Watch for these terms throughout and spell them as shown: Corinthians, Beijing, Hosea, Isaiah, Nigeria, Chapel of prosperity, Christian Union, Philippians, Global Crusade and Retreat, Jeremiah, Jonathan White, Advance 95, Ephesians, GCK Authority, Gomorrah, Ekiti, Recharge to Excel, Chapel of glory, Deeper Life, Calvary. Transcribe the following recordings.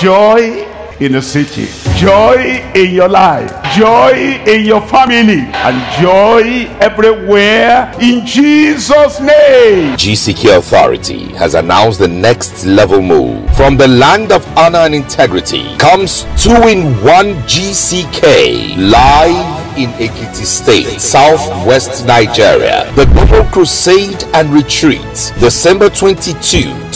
Joy in the city, joy in your life, joy in your family, and joy everywhere in Jesus' name. GCK Authority has announced the next level move. From the land of honor and integrity comes 2-in-1 GCK live in Ekiti State, Southwest Nigeria. The Global Crusade and Retreat, December 22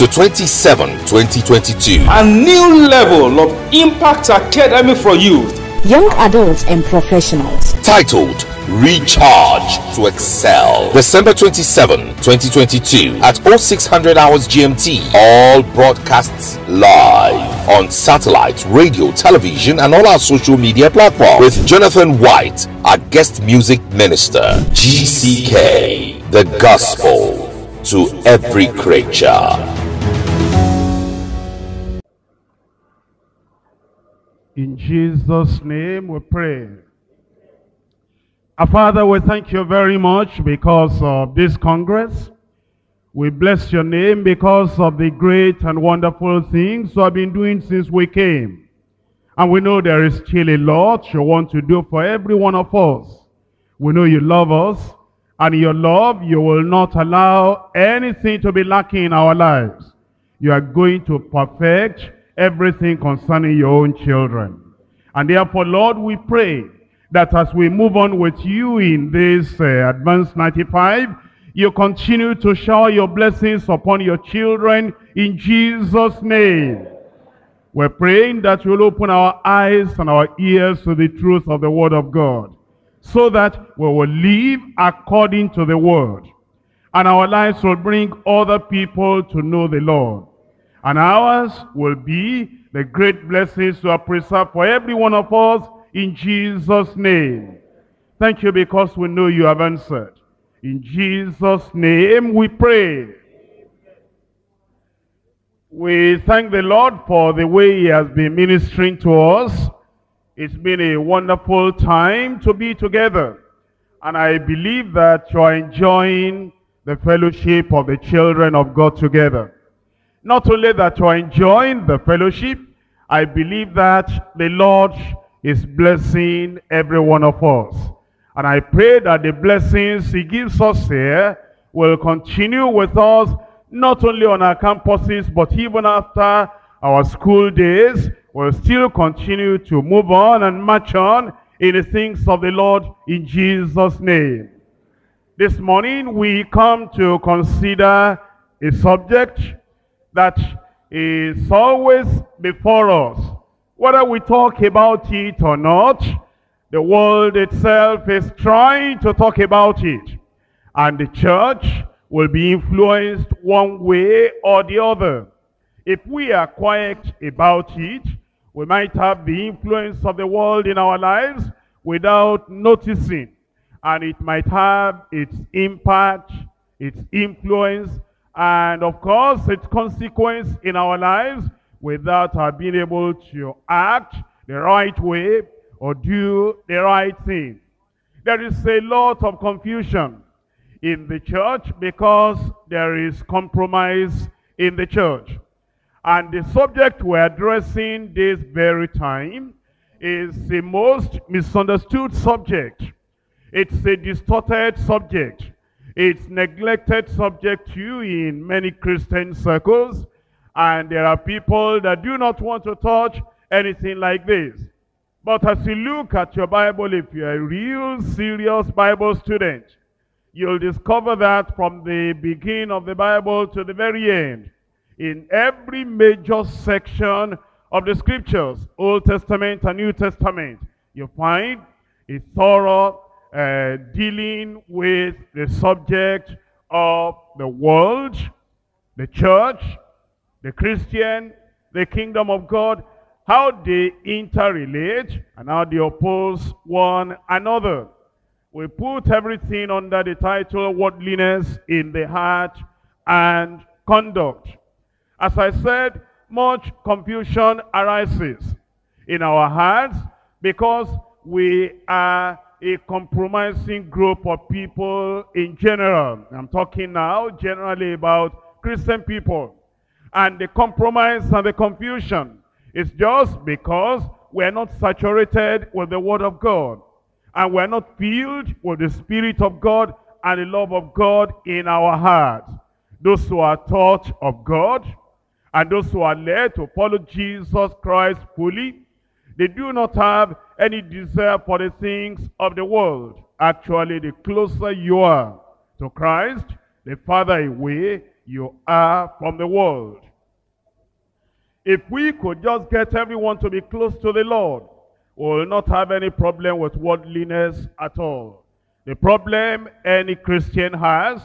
to 27, 2022. A new level of Impact Academy for youth, young adults and professionals. Titled Recharge to Excel. December 27, 2022 at 0600 hours GMT. All broadcasts live on satellite, radio, television, and all our social media platforms, with Jonathan White, our guest music minister. GCK, the gospel to every creature. In Jesus' name we pray. Our Father, we thank you very much because of this Congress. We bless your name because of the great and wonderful things you have been doing since we came. And we know there is still a lot you want to do for every one of us. We know you love us, and in your love you will not allow anything to be lacking in our lives. You are going to perfect everything concerning your own children. And therefore, Lord, we pray that as we move on with you in this Advance 95, you continue to shower your blessings upon your children in Jesus' name. We're praying that you'll open our eyes and our ears to the truth of the Word of God, so that we will live according to the Word, and our lives will bring other people to know the Lord. And ours will be the great blessings to are preserved for every one of us in Jesus' name. Thank you because we know you have answered. In Jesus' name we pray. We thank the Lord for the way he has been ministering to us. It's been a wonderful time to be together, and I believe that you are enjoying the fellowship of the children of God together. Not only that you are enjoying the fellowship, I believe that the Lord is blessing every one of us. And I pray that the blessings he gives us here will continue with us, not only on our campuses, but even after our school days. We'll still continue to move on and march on in the things of the Lord in Jesus' name. This morning we come to consider a subject that is always before us. Whether we talk about it or not, the world itself is trying to talk about it. And the church will be influenced one way or the other. If we are quiet about it, we might have the influence of the world in our lives without noticing. And it might have its impact, its influence, and of course its consequence in our lives, without our being able to act the right way or do the right thing. There is a lot of confusion in the church because there is compromise in the church. And the subject we're addressing this very time is the most misunderstood subject. It's a distorted subject. It's neglected subject too in many Christian circles. And there are people that do not want to touch anything like this. But as you look at your Bible, if you're a real serious Bible student, you'll discover that from the beginning of the Bible to the very end, in every major section of the Scriptures, Old Testament and New Testament, you find a thorough dealing with the subject of the world, the church, the Christian, the kingdom of God, how they interrelate and how they oppose one another. We put everything under the title worldliness in the heart and conduct. As I said, much confusion arises in our hearts because we are a compromising group of people in general. I'm talking now generally about Christian people. And the compromise and the confusion It's just because we're not saturated with the Word of God, and we're not filled with the Spirit of God and the love of God in our hearts. Those who are taught of God and those who are led to follow Jesus Christ fully, they do not have any desire for the things of the world. Actually, the closer you are to Christ, the farther away you are from the world. If we could just get everyone to be close to the Lord, we will not have any problem with worldliness at all. The problem any Christian has,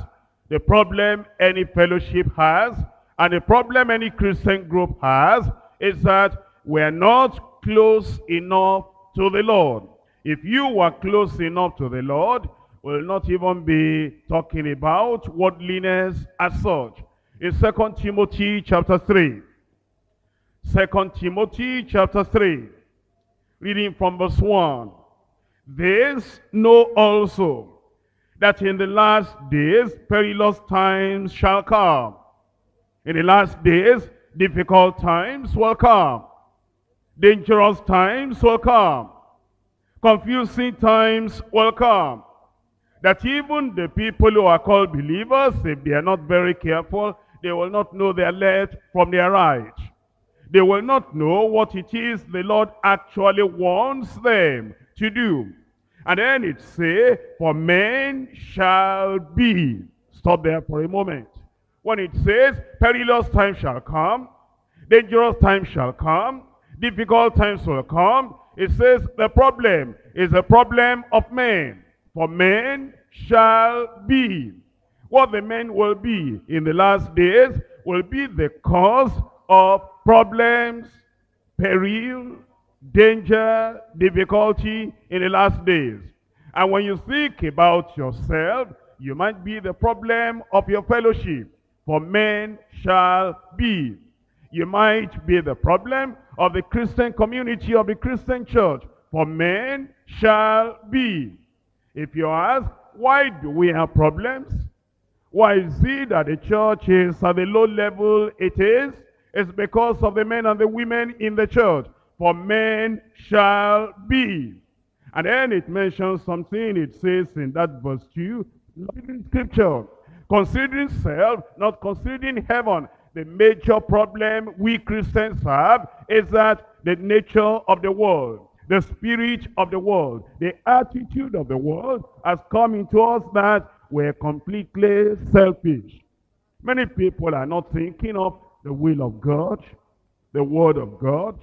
the problem any fellowship has, and the problem any Christian group has is that we are not close enough to the Lord. If you were close enough to the Lord, we will not even be talking about worldliness as such. In 2 Timothy chapter 3, 2 Timothy chapter 3, reading from verse 1. This know also, that in the last days perilous times shall come. In the last days, difficult times will come. Dangerous times will come. Confusing times will come. That even the people who are called believers, if they are not very careful, they will not know their left from their right. They will not know what it is the Lord actually wants them to do. And then it says, for men shall be. Stop there for a moment. When it says, perilous times shall come, dangerous times shall come, difficult times will come, it says the problem is a problem of men. For men shall be. What the men will be in the last days will be the cause of problems, peril, danger, difficulty in the last days. And when you think about yourself, you might be the problem of your fellowship. For men shall be. You might be the problem of the Christian community, of the Christian church. For men shall be. If you ask, why do we have problems? Why is it that the church is at the low level it is? It's because of the men and the women in the church. For men shall be. And then it mentions something. It says in that verse 2, in scripture, considering self, not considering heaven. The major problem we Christians have is that the nature of the world, the spirit of the world, the attitude of the world has come into us that we're completely selfish. Many people are not thinking of the will of God, the word of God,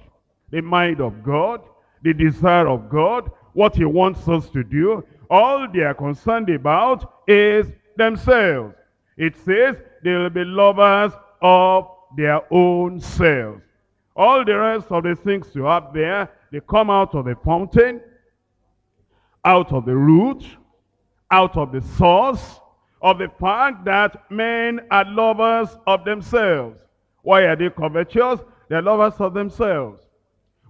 the mind of God, the desire of God, what he wants us to do. All they are concerned about is themselves. It says they will be lovers of their own selves. All the rest of the things you have there, they come out of the fountain, out of the root, out of the source of the fact that men are lovers of themselves. Why are they covetous? They're lovers of themselves.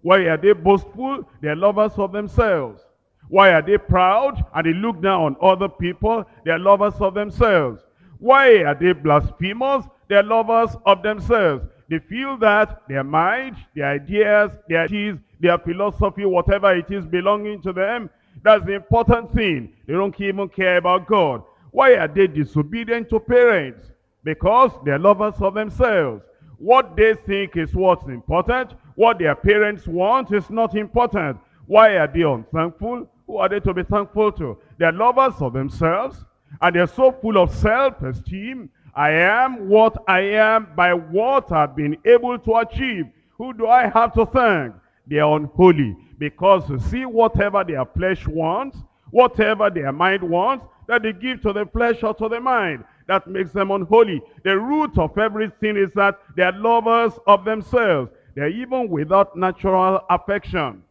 Why are they boastful? They're lovers of themselves. Why are they proud and they look down on other people? They're lovers of themselves. Why are they blasphemers? They're lovers of themselves. They feel that their mind, their ideas, their ideas, their philosophy, whatever it is belonging to them, that's the important thing. They don't even care about God. Why are they disobedient to parents? Because they're lovers of themselves. What they think is what's important, what their parents want is not important. Why are they unthankful? Who are they to be thankful to? They're lovers of themselves, and they're so full of self-esteem. I am what I am by what I've been able to achieve. Who do I have to thank? They are unholy. Because you see, whatever their flesh wants, whatever their mind wants, that they give to the flesh or to the mind. That makes them unholy. The root of everything is that they are lovers of themselves. They are even without natural affection.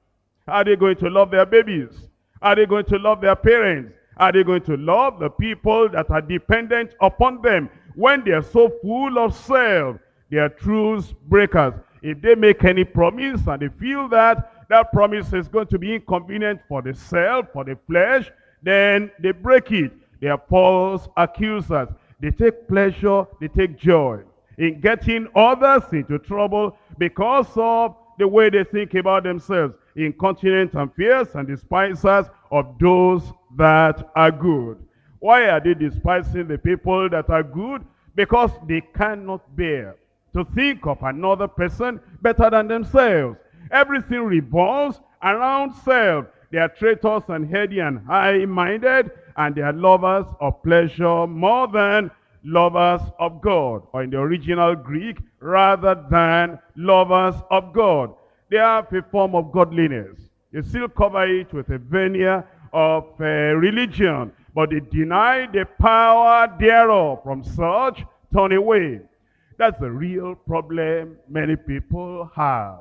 Are they going to love their babies? Are they going to love their parents? Are they going to love the people that are dependent upon them? When they are so full of self, they are truth breakers. If they make any promise and they feel that that promise is going to be inconvenient for the self, for the flesh, then they break it. They are false accusers. They take pleasure, they take joy in getting others into trouble because of the way they think about themselves, incontinent and fierce and despisers of those that are good. Why are they despising the people that are good? Because they cannot bear to think of another person better than themselves. Everything revolves around self. They are traitors and heady and high-minded, and they are lovers of pleasure more than lovers of God, or in the original Greek, rather than lovers of God. They have a form of godliness. They still cover it with a veneer of religion, but they deny the power thereof. From such, turn away. That's the real problem many people have.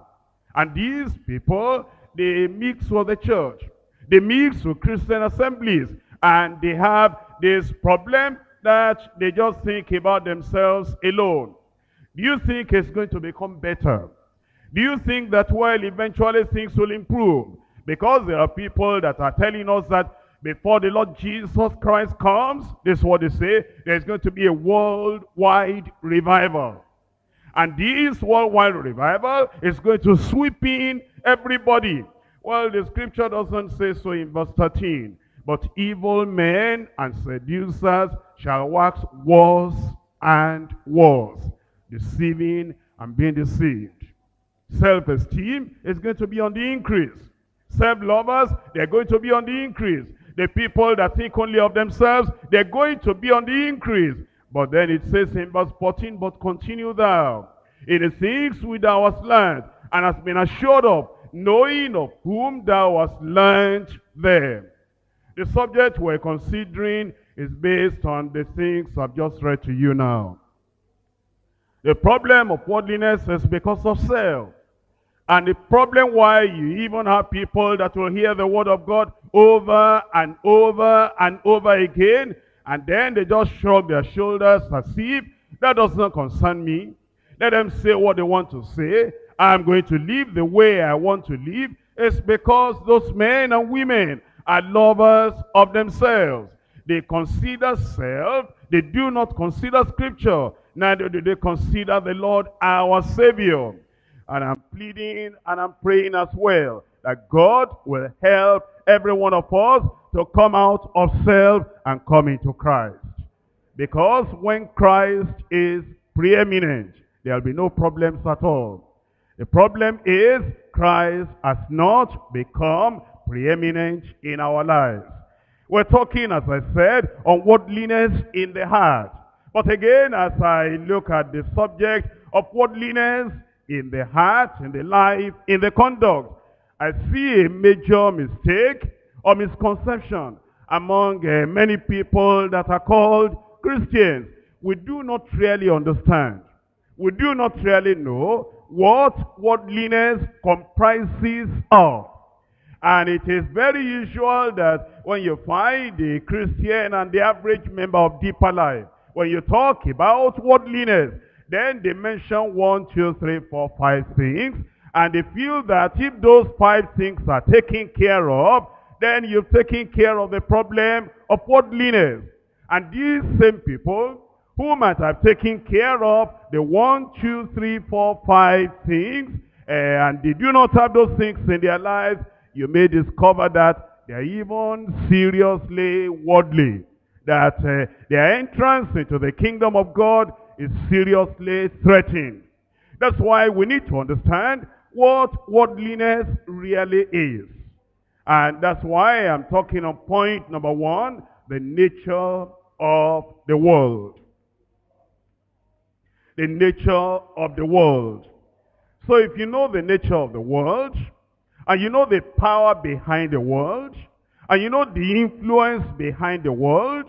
And these people, they mix with the church. They mix with Christian assemblies. And they have this problem that they just think about themselves alone. Do you think it's going to become better? Do you think that, well, eventually things will improve? Because there are people that are telling us that before the Lord Jesus Christ comes, this is what they say, there's going to be a worldwide revival. And this worldwide revival is going to sweep in everybody. Well, the scripture doesn't say so in verse 13. But evil men and seducers shall wax worse and worse, deceiving and being deceived. Self-esteem is going to be on the increase. Self-lovers, they're going to be on the increase. The people that think only of themselves, they're going to be on the increase. But then it says in verse 14, but continue thou in the things which thou hast learned, and hast been assured of, knowing of whom thou hast learned them. The subject we're considering is based on the things I've just read to you now. The problem of worldliness is because of self. And the problem why you even have people that will hear the word of God over and over and over again, and then they just shrug their shoulders as if that does not concern me. Let them say what they want to say. I'm going to live the way I want to live. It's because those men and women are lovers of themselves. They consider self. They do not consider scripture. Neither do they consider the Lord our Savior. And I'm pleading and I'm praying as well that God will help every one of us to come out of self and come into Christ. Because when Christ is preeminent, there will be no problems at all. The problem is Christ has not become preeminent in our lives. We're talking, as I said, on worldliness in the heart. But again, as I look at the subject of worldliness in the heart, in the life, in the conduct, I see a major mistake or misconception among many people that are called Christians. We do not really understand. We do not really know what worldliness comprises of. And it is very usual that when you find a Christian and the average member of Deeper Life, when you talk about worldliness, then they mention 1, 2, 3, 4, 5 things. And they feel that if those 5 things are taken care of, then you've taken care of the problem of worldliness. And these same people who might have taken care of the 1, 2, 3, 4, 5 things, and they do not have those things in their lives, you may discover that they are even seriously worldly, that their entrance into the kingdom of God is seriously threatened. That's why we need to understand what worldliness really is. And that's why I'm talking on point number 1, the nature of the world. The nature of the world. So if you know the nature of the world, and you know the power behind the world, and you know the influence behind the world,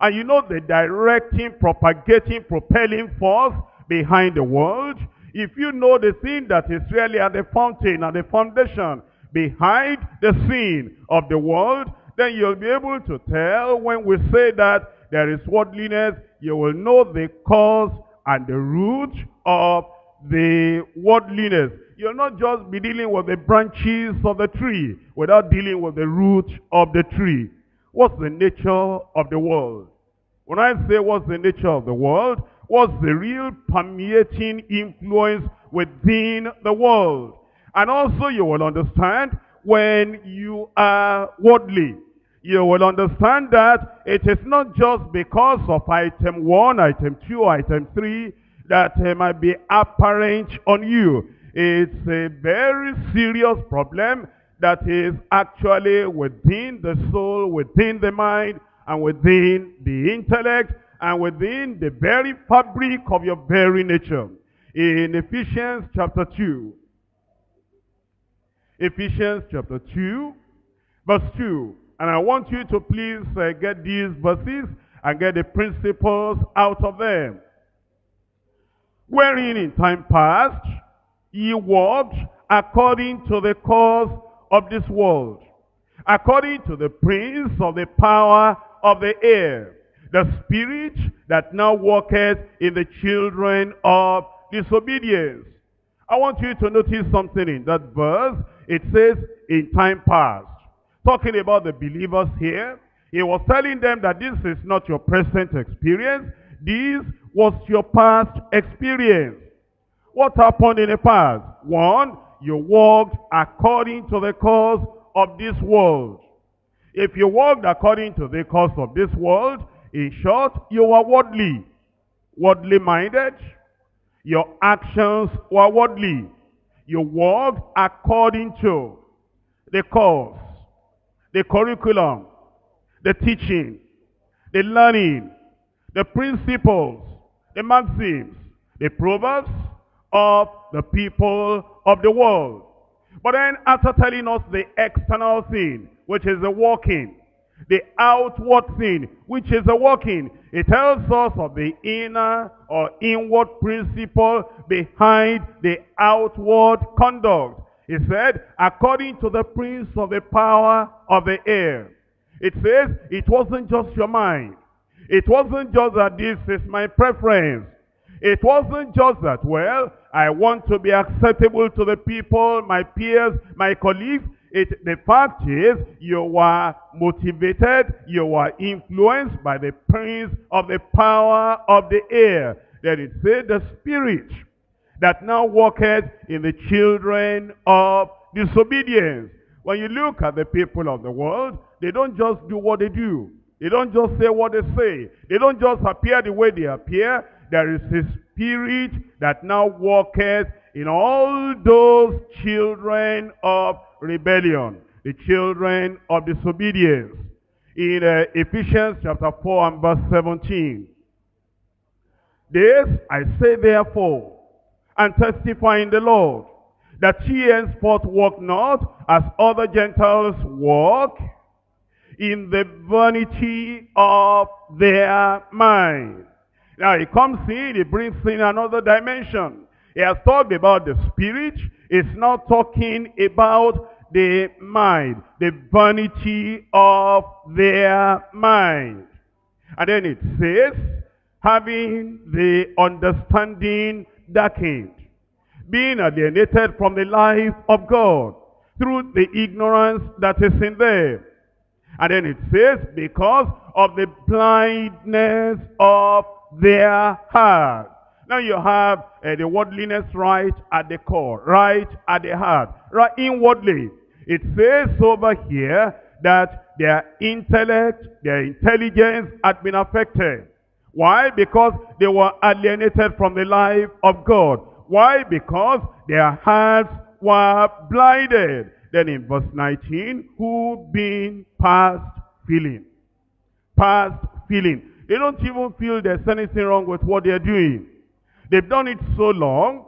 and you know the directing, propagating, propelling force behind the world, if you know the thing that is really at the fountain and the foundation behind the scene of the world, then you'll be able to tell when we say that there is worldliness, you will know the cause and the root of the worldliness. You'll not just be dealing with the branches of the tree without dealing with the root of the tree. What's the nature of the world? When I say what's the nature of the world, what's the real permeating influence within the world? And also you will understand when you are worldly. You will understand that it is not just because of item 1, item 2, item 3 that it might be apparent on you. It's a very serious problem that is actually within the soul, within the mind, and within the intellect, and within the very fabric of your very nature. In Ephesians chapter 2, Ephesians chapter 2, verse 2. And I want you to please get these verses and get the principles out of them. Wherein in time past ye walked according to the course of this world, according to the prince of the power of the air, the spirit that now walketh in the children of disobedience. I want you to notice something in that verse. It says, in time past. Talking about the believers here, he was telling them that this is not your present experience. This was your past experience. What happened in the past? One, you walked according to the course of this world. If you walked according to the course of this world, in short, you were worldly. Worldly minded. Your actions were worldly. You walked according to the course, the curriculum, the teaching, the learning, the principles, the maxims, the proverbs of the people of the world. But then after telling us the external thing, which is the walking, the outward thing, which is the walking, it tells us of the inner or inward principle behind the outward conduct. It said, according to the prince of the power of the air. It says, it wasn't just your mind. It wasn't just that this is my preference. It wasn't just that, well, I want to be acceptable to the people, my peers, my colleagues. The fact is, you were motivated, you were influenced by the prince of the power of the air. Then it said, the spirit that now walketh in the children of disobedience. When you look at the people of the world, they don't just do what they do. They don't just say what they say. They don't just appear the way they appear. There is a spirit that now walketh in all those children of rebellion, the children of disobedience. In Ephesians chapter 4 and verse 17, this I say therefore, and testify in the Lord, that ye henceforth walk not as other Gentiles walk, in the vanity of their mind. Now he comes in, he brings in another dimension. He has talked about the spirit, he's now talking about the mind, the vanity of their mind. And then it says, having the understanding darkened, being alienated from the life of God through the ignorance that is in them. And then it says, because of the blindness of their heart. Now you have the worldliness right at the core, right at the heart, right inwardly. It says over here that their intellect, their intelligence had been affected. Why? Because they were alienated from the life of God. Why? Because their hearts were blinded. Then in verse 19, who being past feeling. Past feeling. They don't even feel there's anything wrong with what they're doing. They've done it so long,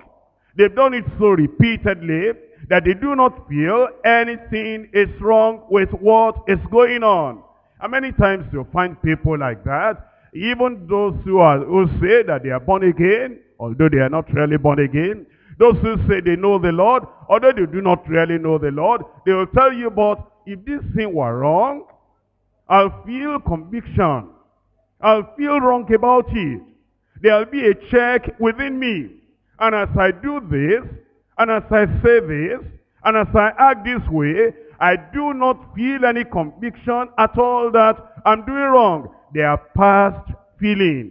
they've done it so repeatedly, that they do not feel anything is wrong with what is going on. And many times you'll find people like that. Even those who say that they are born again, although they are not really born again, those who say they know the Lord, although they do not really know the Lord, they will tell you, but if this thing were wrong, I'll feel conviction. I'll feel wrong about it. There'll be a check within me. And as I do this, and as I say this, and as I act this way, I do not feel any conviction at all that I'm doing wrong. They are past feeling,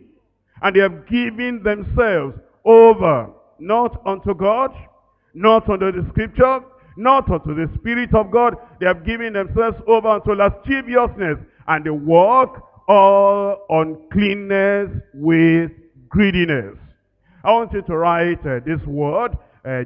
and they have given themselves over, not unto God, not unto the scripture, not unto the Spirit of God. They have given themselves over unto lasciviousness, and they walk all uncleanness with greediness. I want you to write this word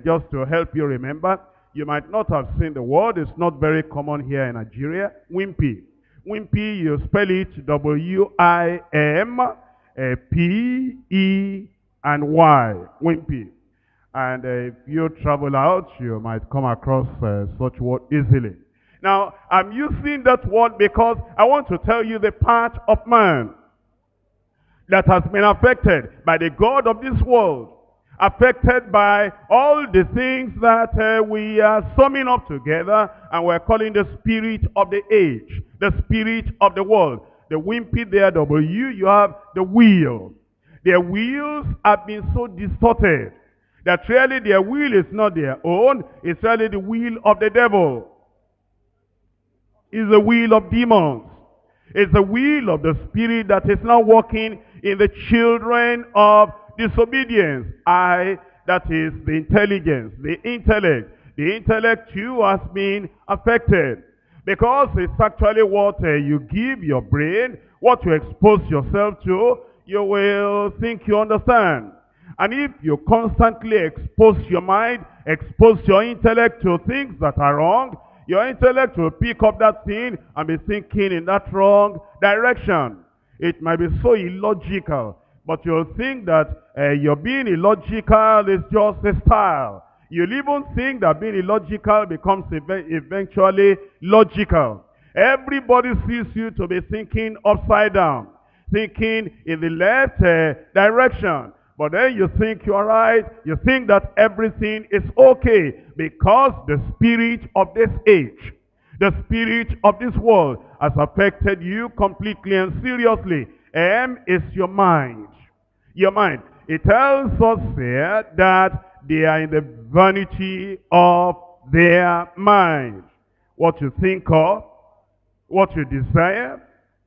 just to help you remember. You might not have seen the word. It's not very common here in Nigeria. Wimpy. Wimpy, you spell it W-I-M-P-E-N-Y. Wimpy. And if you travel out, you might come across such word easily. Now, I'm using that word because I want to tell you the part of man that has been affected by the god of this world, affected by all the things that we are summing up together and we're calling the spirit of the age, the spirit of the world. The wimpy there, W, you have the will. Their wills have been so distorted that really their will is not their own, it's really the will of the devil. It's the will of demons. It's the will of the spirit that is now working in the children of disobedience. That is the intelligence, the intellect. The intellect too has been affected because it's actually what you give your brain, what you expose yourself to, you will think you understand. And if you constantly expose your mind, expose your intellect to things that are wrong, your intellect will pick up that thing and be thinking in that wrong direction. It might be so illogical, but you'll think that your being illogical is just a style. You'll even think that being illogical becomes eventually logical. Everybody sees you to be thinking upside down, thinking in the left direction. But then you think you are right, you think that everything is okay because the spirit of this age, the spirit of this world has affected you completely and seriously. M is your mind. Your mind. It tells us here that they are in the vanity of their mind. What you think of, what you desire,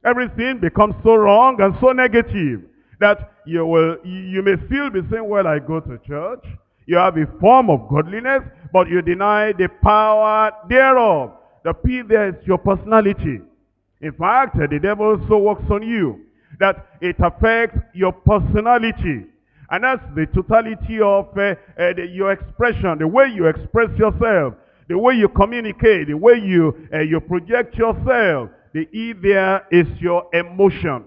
everything becomes so wrong and so negative that you may still be saying, well, I go to church. You have a form of godliness, but you deny the power thereof. The P there is your personality. In fact, the devil so works on you that it affects your personality. And that's the totality of your expression, the way you express yourself, the way you communicate, the way you project yourself. The E there is your emotion.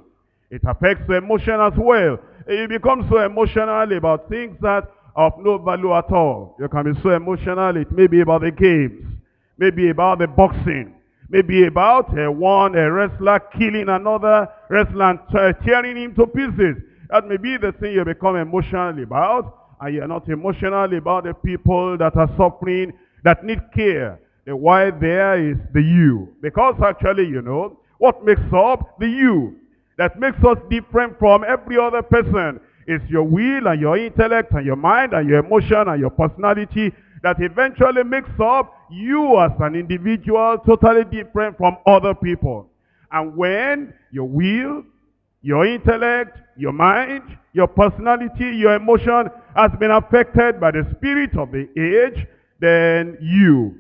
It affects emotion as well. You become so emotional about things that are of no value at all. You can be so emotional, it may be about the games, maybe about the boxing, maybe about one wrestler killing another wrestler and tearing him to pieces. That may be the thing you become emotional about, and you're not emotional about the people that are suffering, that need care. The why there is the you. Because actually, you know, what makes up the you? That makes us different from every other person. It's your will and your intellect and your mind and your emotion and your personality that eventually makes up you as an individual, totally different from other people. And when your will, your intellect, your mind, your personality, your emotion has been affected by the spirit of the age, then you,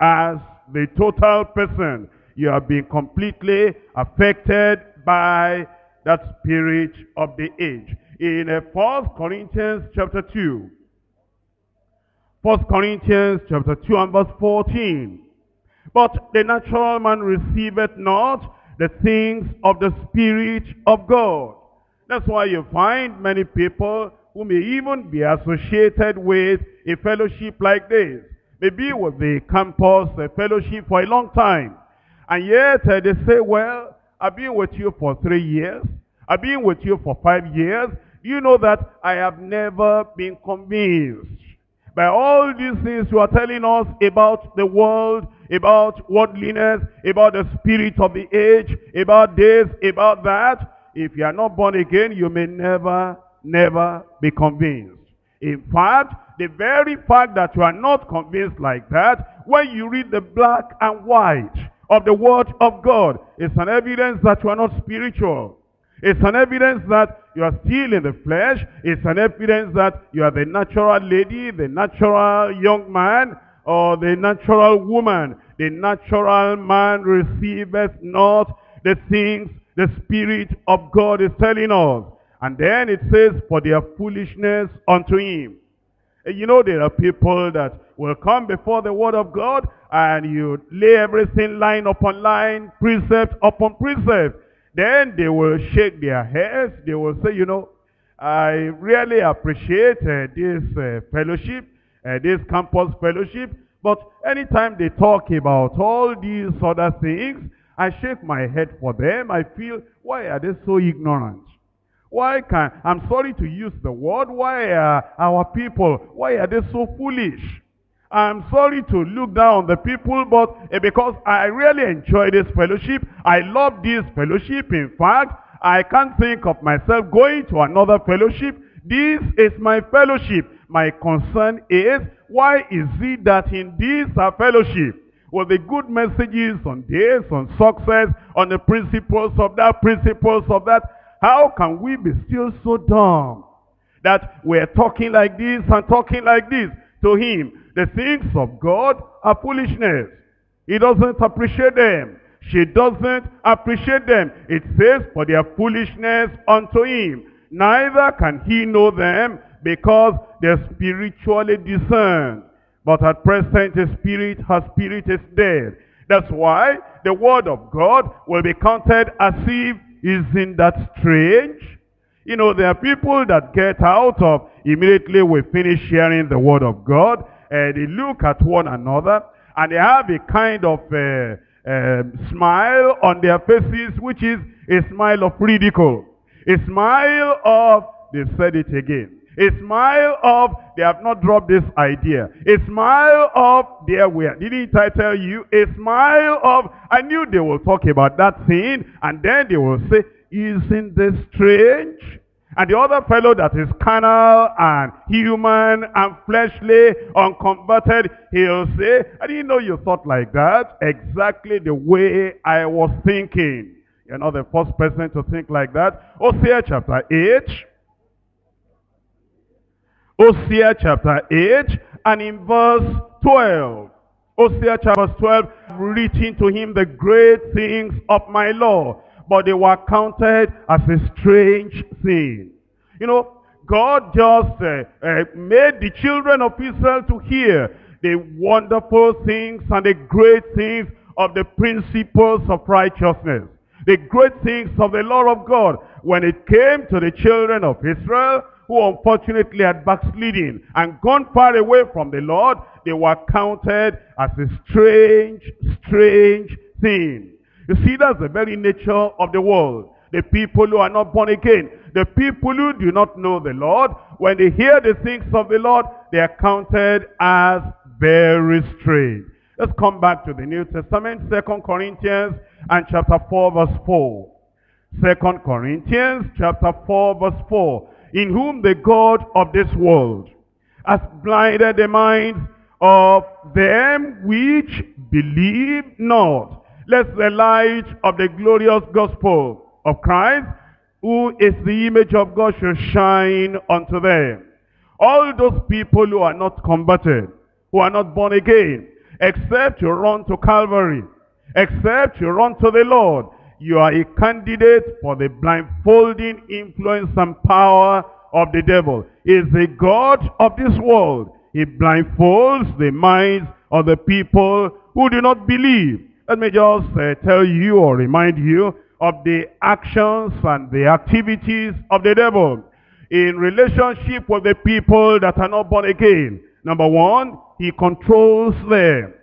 as the total person, you have been completely affected by that spirit of the age. In 1 Corinthians chapter 2 and verse 14. But the natural man receiveth not the things of the Spirit of God. That's why you find many people who may even be associated with a fellowship like this. Maybe with the campus fellowship for a long time. And yet they say, well, I've been with you for 3 years. I've been with you for 5 years. You know that I have never been convinced by all these things you are telling us about the world, about worldliness, about the spirit of the age, about this, about that. If you are not born again, you may never, never be convinced. In fact, the very fact that you are not convinced like that, when you read the black and white of the word of God, it's an evidence that you are not spiritual. It's an evidence that you are still in the flesh. It's an evidence that you are the natural lady, the natural young man, or the natural woman. The natural man receiveth not the things the Spirit of God is telling us. And then it says, for their foolishness unto him. You know, there are people that will come before the Word of God, and you lay everything line upon line, precept upon precept. Then they will shake their heads. They will say, you know, I really appreciate this fellowship, this campus fellowship. But anytime they talk about all these other things, I shake my head for them. I feel, why are they so ignorant? Why can't, I'm sorry to use the word, why are our people, why are they so foolish? I'm sorry to look down on the people, but because I really enjoy this fellowship, I love this fellowship. In fact, I can't think of myself going to another fellowship. This is my fellowship. My concern is, why is it that in this our fellowship, with the good messages on this, on success, on the principles of that, how can we be still so dumb that we're talking like this and talking like this? To him, the things of God are foolishness. He doesn't appreciate them. She doesn't appreciate them. It says, for their foolishness unto him. Neither can he know them, because they're spiritually discerned. But at present, the spirit, her spirit is dead. That's why the word of God will be counted as if. Isn't that strange? You know, there are people that get out of, immediately we finish sharing the word of God, and they look at one another, and they have a kind of smile on their faces, which is a smile of ridicule. A smile of, they said it again. A smile of, they have not dropped this idea. A smile of, there we are. Didn't I tell you? A smile of, I knew they will talk about that thing, and then they will say, isn't this strange? And the other fellow that is carnal and human and fleshly, unconverted, he'll say, I didn't know you thought like that. Exactly the way I was thinking. You're not the first person to think like that. Hosea chapter 8. Hosea chapter 8 and in verse 12. Hosea chapter 12, reaching to him the great things of my law, but they were counted as a strange thing. You know, God just made the children of Israel to hear the wonderful things and the great things of the principles of righteousness, the great things of the law of God. When it came to the children of Israel, who unfortunately had backslidden and gone far away from the Lord, they were counted as a strange, strange thing. You see, that's the very nature of the world. The people who are not born again, the people who do not know the Lord, when they hear the things of the Lord, they are counted as very strange. Let's come back to the New Testament, 2 Corinthians and chapter 4 verse 4. 2 Corinthians chapter 4 verse 4. In whom the God of this world has blinded the minds of them which believe not, lest the light of the glorious gospel of Christ, who is the image of God, should shine unto them. All those people who are not converted, who are not born again, except you run to Calvary, except you run to the Lord, you are a candidate for the blindfolding influence and power of the devil. He is the God of this world. He blindfolds the minds of the people who do not believe. Let me just tell you or remind you of the actions and the activities of the devil in relationship with the people that are not born again. Number one, he controls them.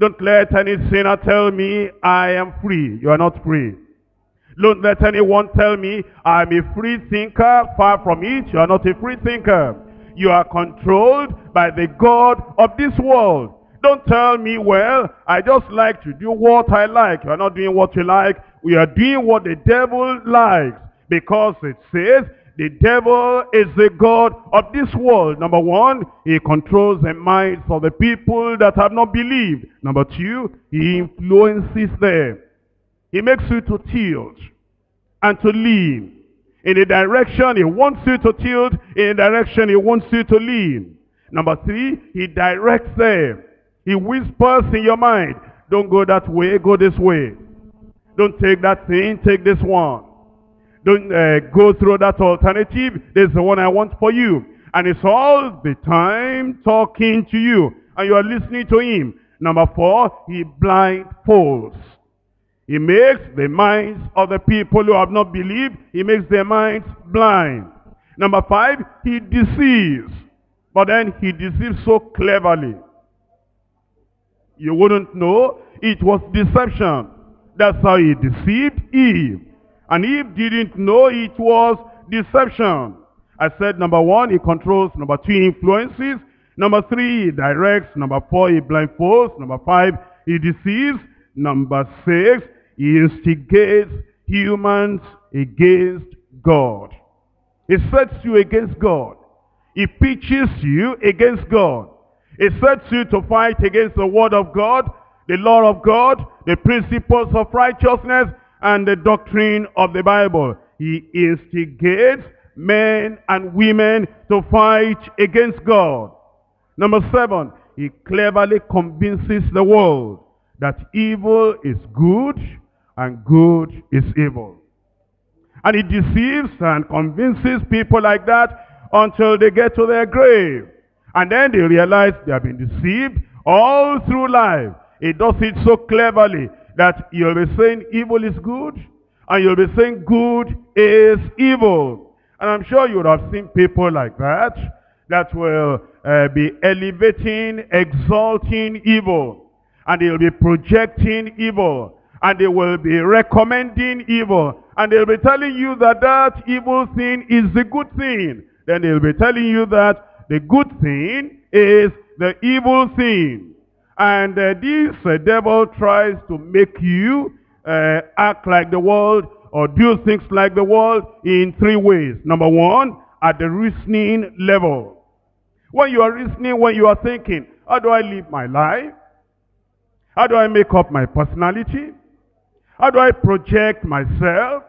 Don't let any sinner tell me I am free. You are not free. Don't let anyone tell me I'm a free thinker. Far from it. You are not a free thinker. You are controlled by the God of this world. Don't tell me, well, I just like to do what I like. You are not doing what you like. We are doing what the devil likes. Because it says the devil is the God of this world. Number one, he controls the minds of the people that have not believed. Number two, he influences them. He makes you to tilt. and to lean. In the direction he wants you to tilt, in the direction he wants you to lean. Number three, he directs them. He whispers in your mind, don't go that way, go this way. Don't take that thing, take this one. Don't go through that alternative, this is the one I want for you. And it's all the time talking to you, and you are listening to him. Number four, he blindfolds. He makes the minds of the people who have not believed, he makes their minds blind. Number five, he deceives. But then he deceives so cleverly. You wouldn't know it was deception. That's how he deceived Eve. And Eve didn't know it was deception. I said number one, he controls. Number two, he influences. Number three, he directs. Number four, he blindfolds. Number five, he deceives. Number six, he instigates humans against God. He sets you against God. He pitches you against God. He sets you to fight against the word of God, the law of God, the principles of righteousness, and the doctrine of the Bible. He instigates men and women to fight against God. Number seven, he cleverly convinces the world that evil is good and good is evil. And he deceives and convinces people like that until they get to their grave. And then they realize they have been deceived all through life. He does it so cleverly that you'll be saying evil is good, and you'll be saying good is evil. And I'm sure you would have seen people like that, that will be elevating, exalting evil. And they'll be projecting evil. And they will be recommending evil. And they'll be telling you that that evil thing is the good thing. Then they'll be telling you that the good thing is the evil thing. And this devil tries to make you act like the world, or do things like the world, in three ways. Number one, at the reasoning level. When you are reasoning, when you are thinking, how do I live my life? How do I make up my personality? How do I project myself?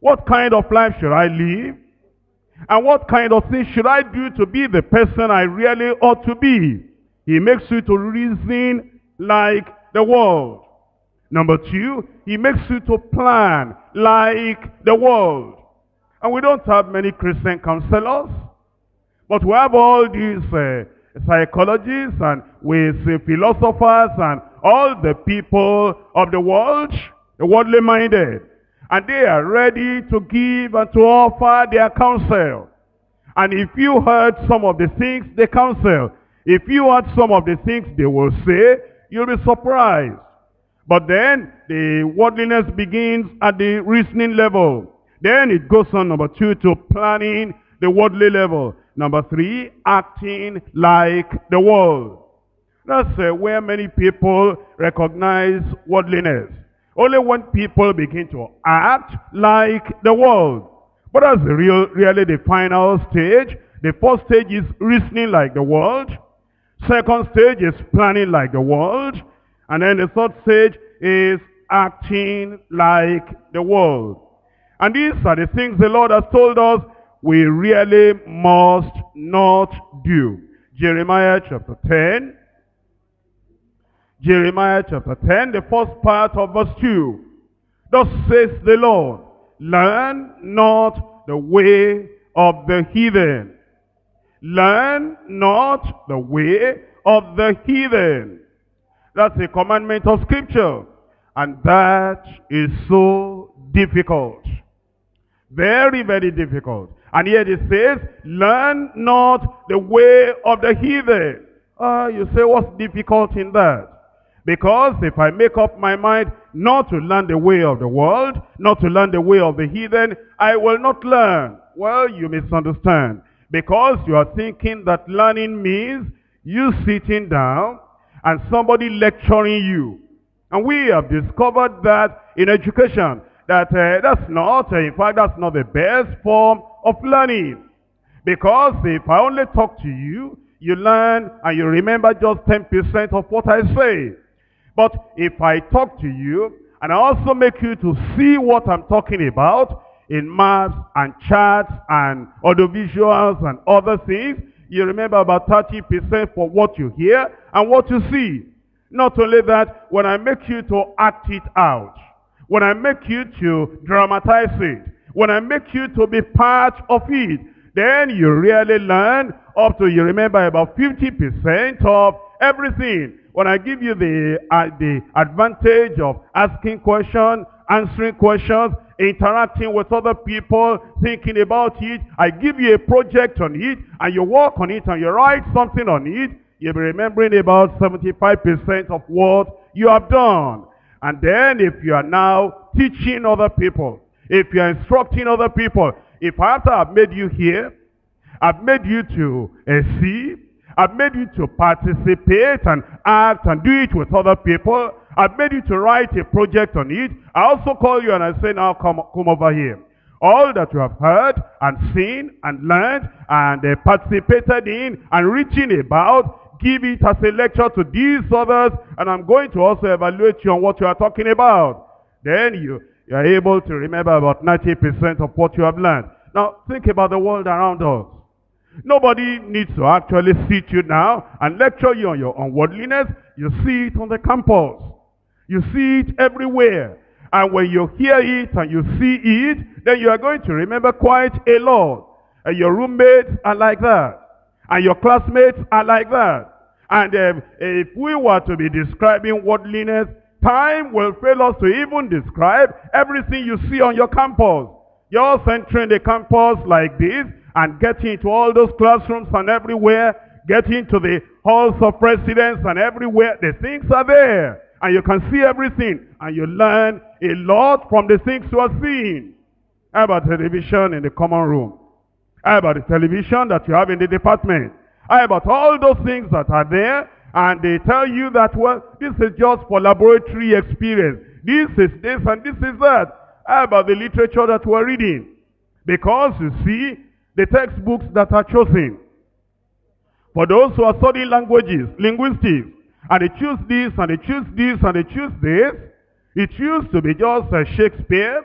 What kind of life should I live? And what kind of things should I do to be the person I really ought to be? He makes you to reason like the world. Number two, he makes you to plan like the world. And we don't have many Christian counselors, but we have all these psychologists and philosophers and all the people of the world, the worldly minded. And they are ready to give and to offer their counsel. And if you heard some of the things they counsel, if you heard some of the things they will say, you'll be surprised. But then the worldliness begins at the reasoning level. Then it goes on, number two, to planning the worldly level. Number three, acting like the world. That's where many people recognize worldliness. Only when people begin to act like the world. But that's really the final stage. The first stage is reasoning like the world. Second stage is planning like the world. And then the third stage is acting like the world. And these are the things the Lord has told us we really must not do. Jeremiah chapter 10. Jeremiah chapter 10, the first part of verse 2. Thus says the Lord, learn not the way of the heathen. Learn not the way of the heathen. That's a commandment of Scripture. And that is so difficult. Very, very difficult. And yet it says, learn not the way of the heathen. You say, what's difficult in that? Because if I make up my mind not to learn the way of the world, not to learn the way of the heathen, I will not learn. Well, you misunderstand. Because you are thinking that learning means you sitting down and somebody lecturing you. And we have discovered that in education, that that's not the best form of learning. Because if I only talk to you, you learn and you remember just 10% of what I say. But if I talk to you And I also make you to see what I'm talking about in maps and charts and audiovisuals and other things. You remember about 30% for what you hear and what you see. Not only that, when I make you to act it out, when I make you to dramatize it, when I make you to be part of it, then you really learn up to, you remember, about 50% of everything. When I give you the advantage of asking questions, answering questions, interacting with other people, thinking about it, I give you a project on it, and you work on it, and you write something on it, you'll be remembering about 75% of what you have done. And then if you are now teaching other people, if you are instructing other people, if after I've made you hear, I've made you to see, I've made you to participate and act and do it with other people, I've made you to write a project on it, I also call you and I say, now come over here. All that you have heard and seen and learned and participated in and reaching about, give it as a lecture to these others, and I'm going to also evaluate you on what you are talking about. Then you are able to remember about 90% of what you have learned. Now think about the world around us. Nobody needs to actually sit you now and lecture you on your unworldliness. You see it on the campus. You see it everywhere. And when you hear it and you see it, then you are going to remember quite a lot. And your roommates are like that. And your classmates are like that. And if we were to be describing worldliness, time will fail us to even describe everything you see on your campus. You're entering the campus like this and getting into all those classrooms and everywhere, getting to the halls of residence and everywhere, the things are there. And you can see everything. And you learn a lot from the things you are seeing. How about television in the common room? How about the television that you have in the department? How about all those things that are there? And they tell you that, well, this is just for laboratory experience. This is this and this is that. How about the literature that we're reading? Because you see the textbooks that are chosen. For those who are studying languages, linguistics, and they choose this and they choose this and they choose this, it used to be just Shakespeare,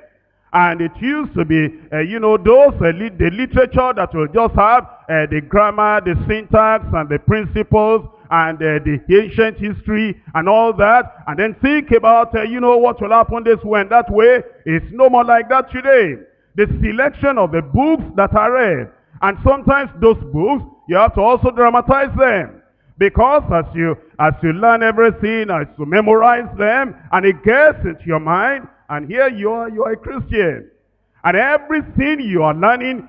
and it used to be, you know, those the literature that will just have the grammar, the syntax, and the principles, and the ancient history and all that, and then think about, you know, what will happen this way and that way. It's no more like that today. The selection of the books that are read, and sometimes those books, you have to also dramatize them, because as you learn everything, as you memorize them, and it gets into your mind, and here you are a Christian. And everything you are learning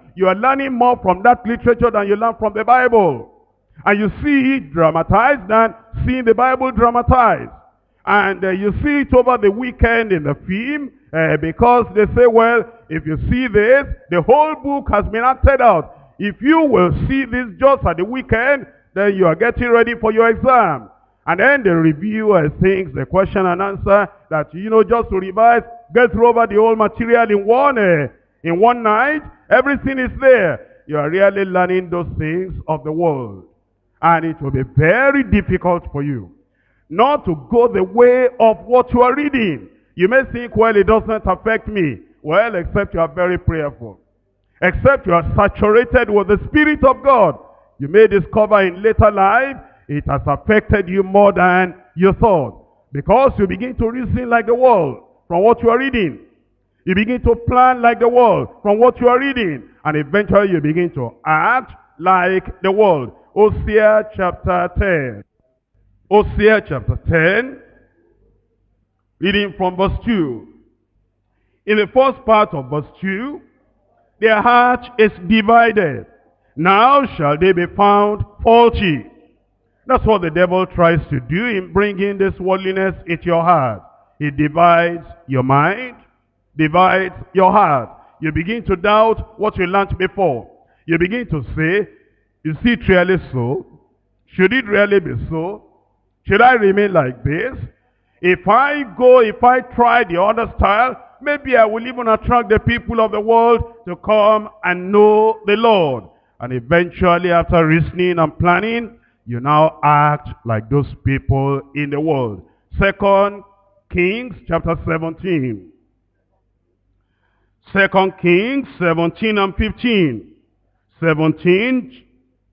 more from that literature than you learn from the Bible. And you see it dramatized and seeing the Bible dramatized. And you see it over the weekend in the film because they say, well, if you see this, the whole book has been acted out. If you will see this just at the weekend, then you are getting ready for your exam. And then the reviewer thinks the question and answer that, you know, just to revise, get through over the whole material in one night. Everything is there. You are really learning those things of the world. And it will be very difficult for you not to go the way of what you are reading. You may think, well, it doesn't affect me. Well, except you are very prayerful. Except you are saturated with the Spirit of God. You may discover in later life, it has affected you more than you thought. Because you begin to reason like the world from what you are reading. You begin to plan like the world from what you are reading. And eventually you begin to act like the world. Hosea chapter 10. Hosea chapter 10, reading from verse 2. In the first part of verse 2, their heart is divided. Now shall they be found faulty. That's what the devil tries to do in bringing this worldliness into your heart. It divides your mind, divides your heart. You begin to doubt what you learned before. You begin to say, is it really so? Should it really be so? Should I remain like this? If I try the other style, maybe I will even attract the people of the world to come and know the Lord. And eventually, after reasoning and planning, you now act like those people in the world. Second Kings chapter 17. 2 Kings 17 and 15. 17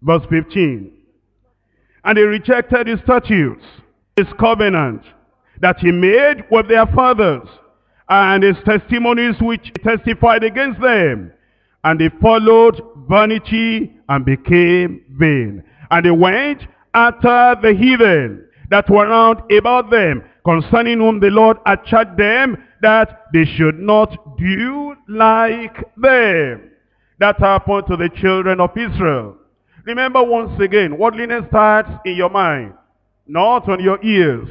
verse 15. And they rejected his statutes, his covenant that he made with their fathers, and his testimonies which testified against them. And they followed vanity and became vain. And they went after the heathen that were round about them, concerning whom the Lord had charged them that they should not do like them. That happened to the children of Israel. Remember once again, worldliness starts in your mind, not on your ears,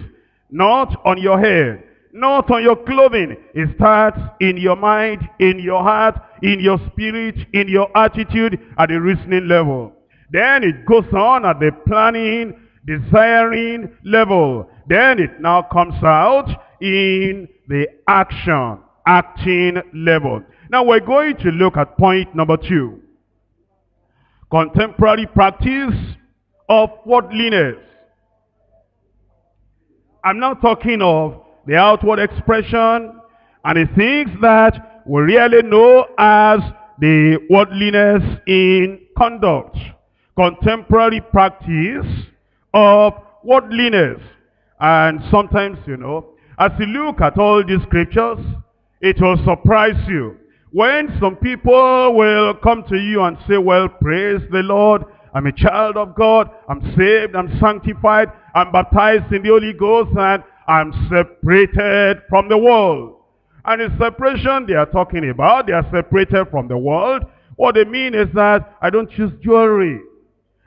not on your head, not on your clothing. It starts in your mind, in your heart, in your spirit, in your attitude, at the reasoning level. Then it goes on at the planning, desiring level. Then it now comes out in the action, acting level. Now we're going to look at point number 2. Contemporary practice of worldliness. I'm now talking of the outward expression and the things that we really know as the worldliness in conduct. Contemporary practice of worldliness. And sometimes, you know, as you look at all these scriptures, it will surprise you when some people will come to you and say, well, praise the Lord, I'm a child of God, I'm saved, I'm sanctified, I'm baptized in the Holy Ghost, and I'm separated from the world. And the separation they are talking about, they are separated from the world. What they mean is that I don't use jewelry,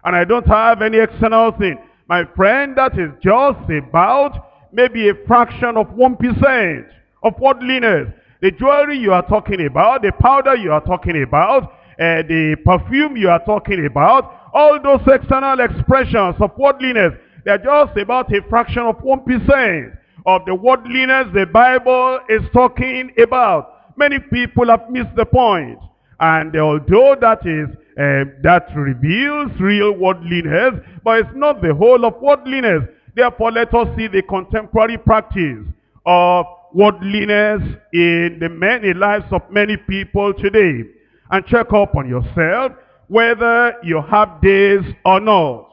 and I don't have any external thing. My friend, that is just about maybe a fraction of 1% of worldliness. The jewelry you are talking about, the powder you are talking about, the perfume you are talking about, all those external expressions of worldliness, they're just about a fraction of 1% of the worldliness the Bible is talking about. Many people have missed the point. And although that reveals real worldliness, but it's not the whole of worldliness. Therefore, let us see the contemporary practice of worldliness in the many lives of many people today. And check up on yourself whether you have this or not.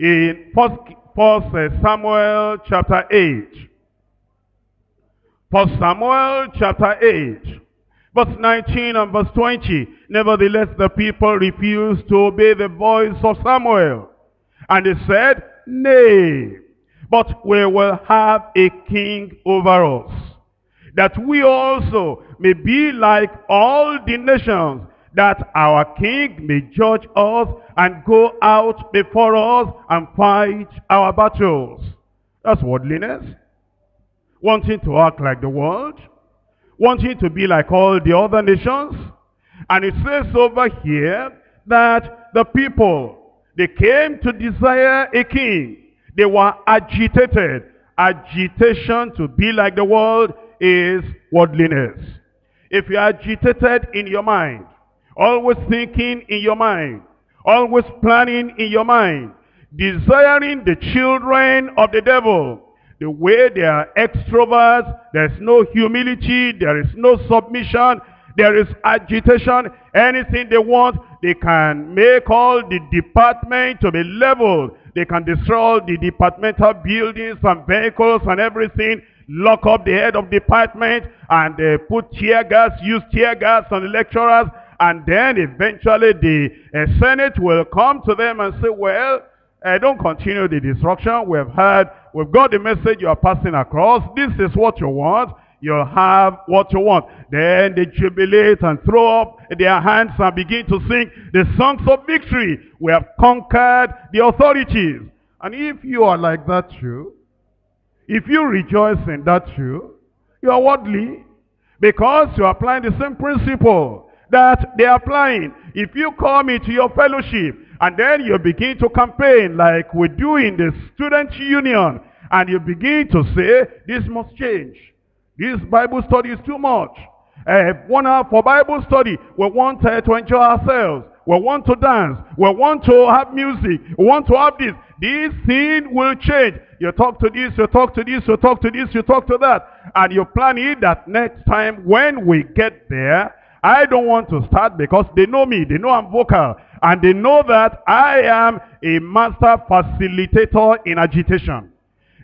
In 1 Samuel chapter 8. 1 Samuel chapter 8. Verse 19 and verse 20. Nevertheless, the people refused to obey the voice of Samuel. And they said, Nay, but we will have a king over us, that we also may be like all the nations, that our king may judge us and go out before us and fight our battles. That's worldliness. Wanting to act like the world, wanting to be like all the other nations. And it says over here that the people, they came to desire a king. They were agitated. Agitation to be like the world is worldliness. If you are agitated in your mind, always thinking in your mind, always planning in your mind, desiring the children of the devil, the way they are extroverts, there is no humility, there is no submission, there is agitation. Anything they want, they can make all the department to be leveled. They can destroy all the departmental buildings and vehicles and everything, lock up the head of department, and put tear gas, use tear gas on the lecturers. And then eventually the Senate will come to them and say, well, don't continue the destruction. We've got the message you are passing across. This is what you want. You'll have what you want. Then they jubilate and throw up their hands and begin to sing the songs of victory. We have conquered the authorities. And if you are like that too, if you rejoice in that too, you are worldly, because you are applying the same principle that they are applying. If you come into your fellowship and then you begin to campaign like we do in the student union, and you begin to say, this must change. This Bible study is too much. 1 hour for Bible study. We want to enjoy ourselves. We want to dance. We want to have music. We want to have this. This thing will change. You talk to this, you talk to this, you talk to this, you talk to that. And you plan it that next time when we get there, I don't want to start because they know me. They know I'm vocal. And they know that I am a master facilitator in agitation.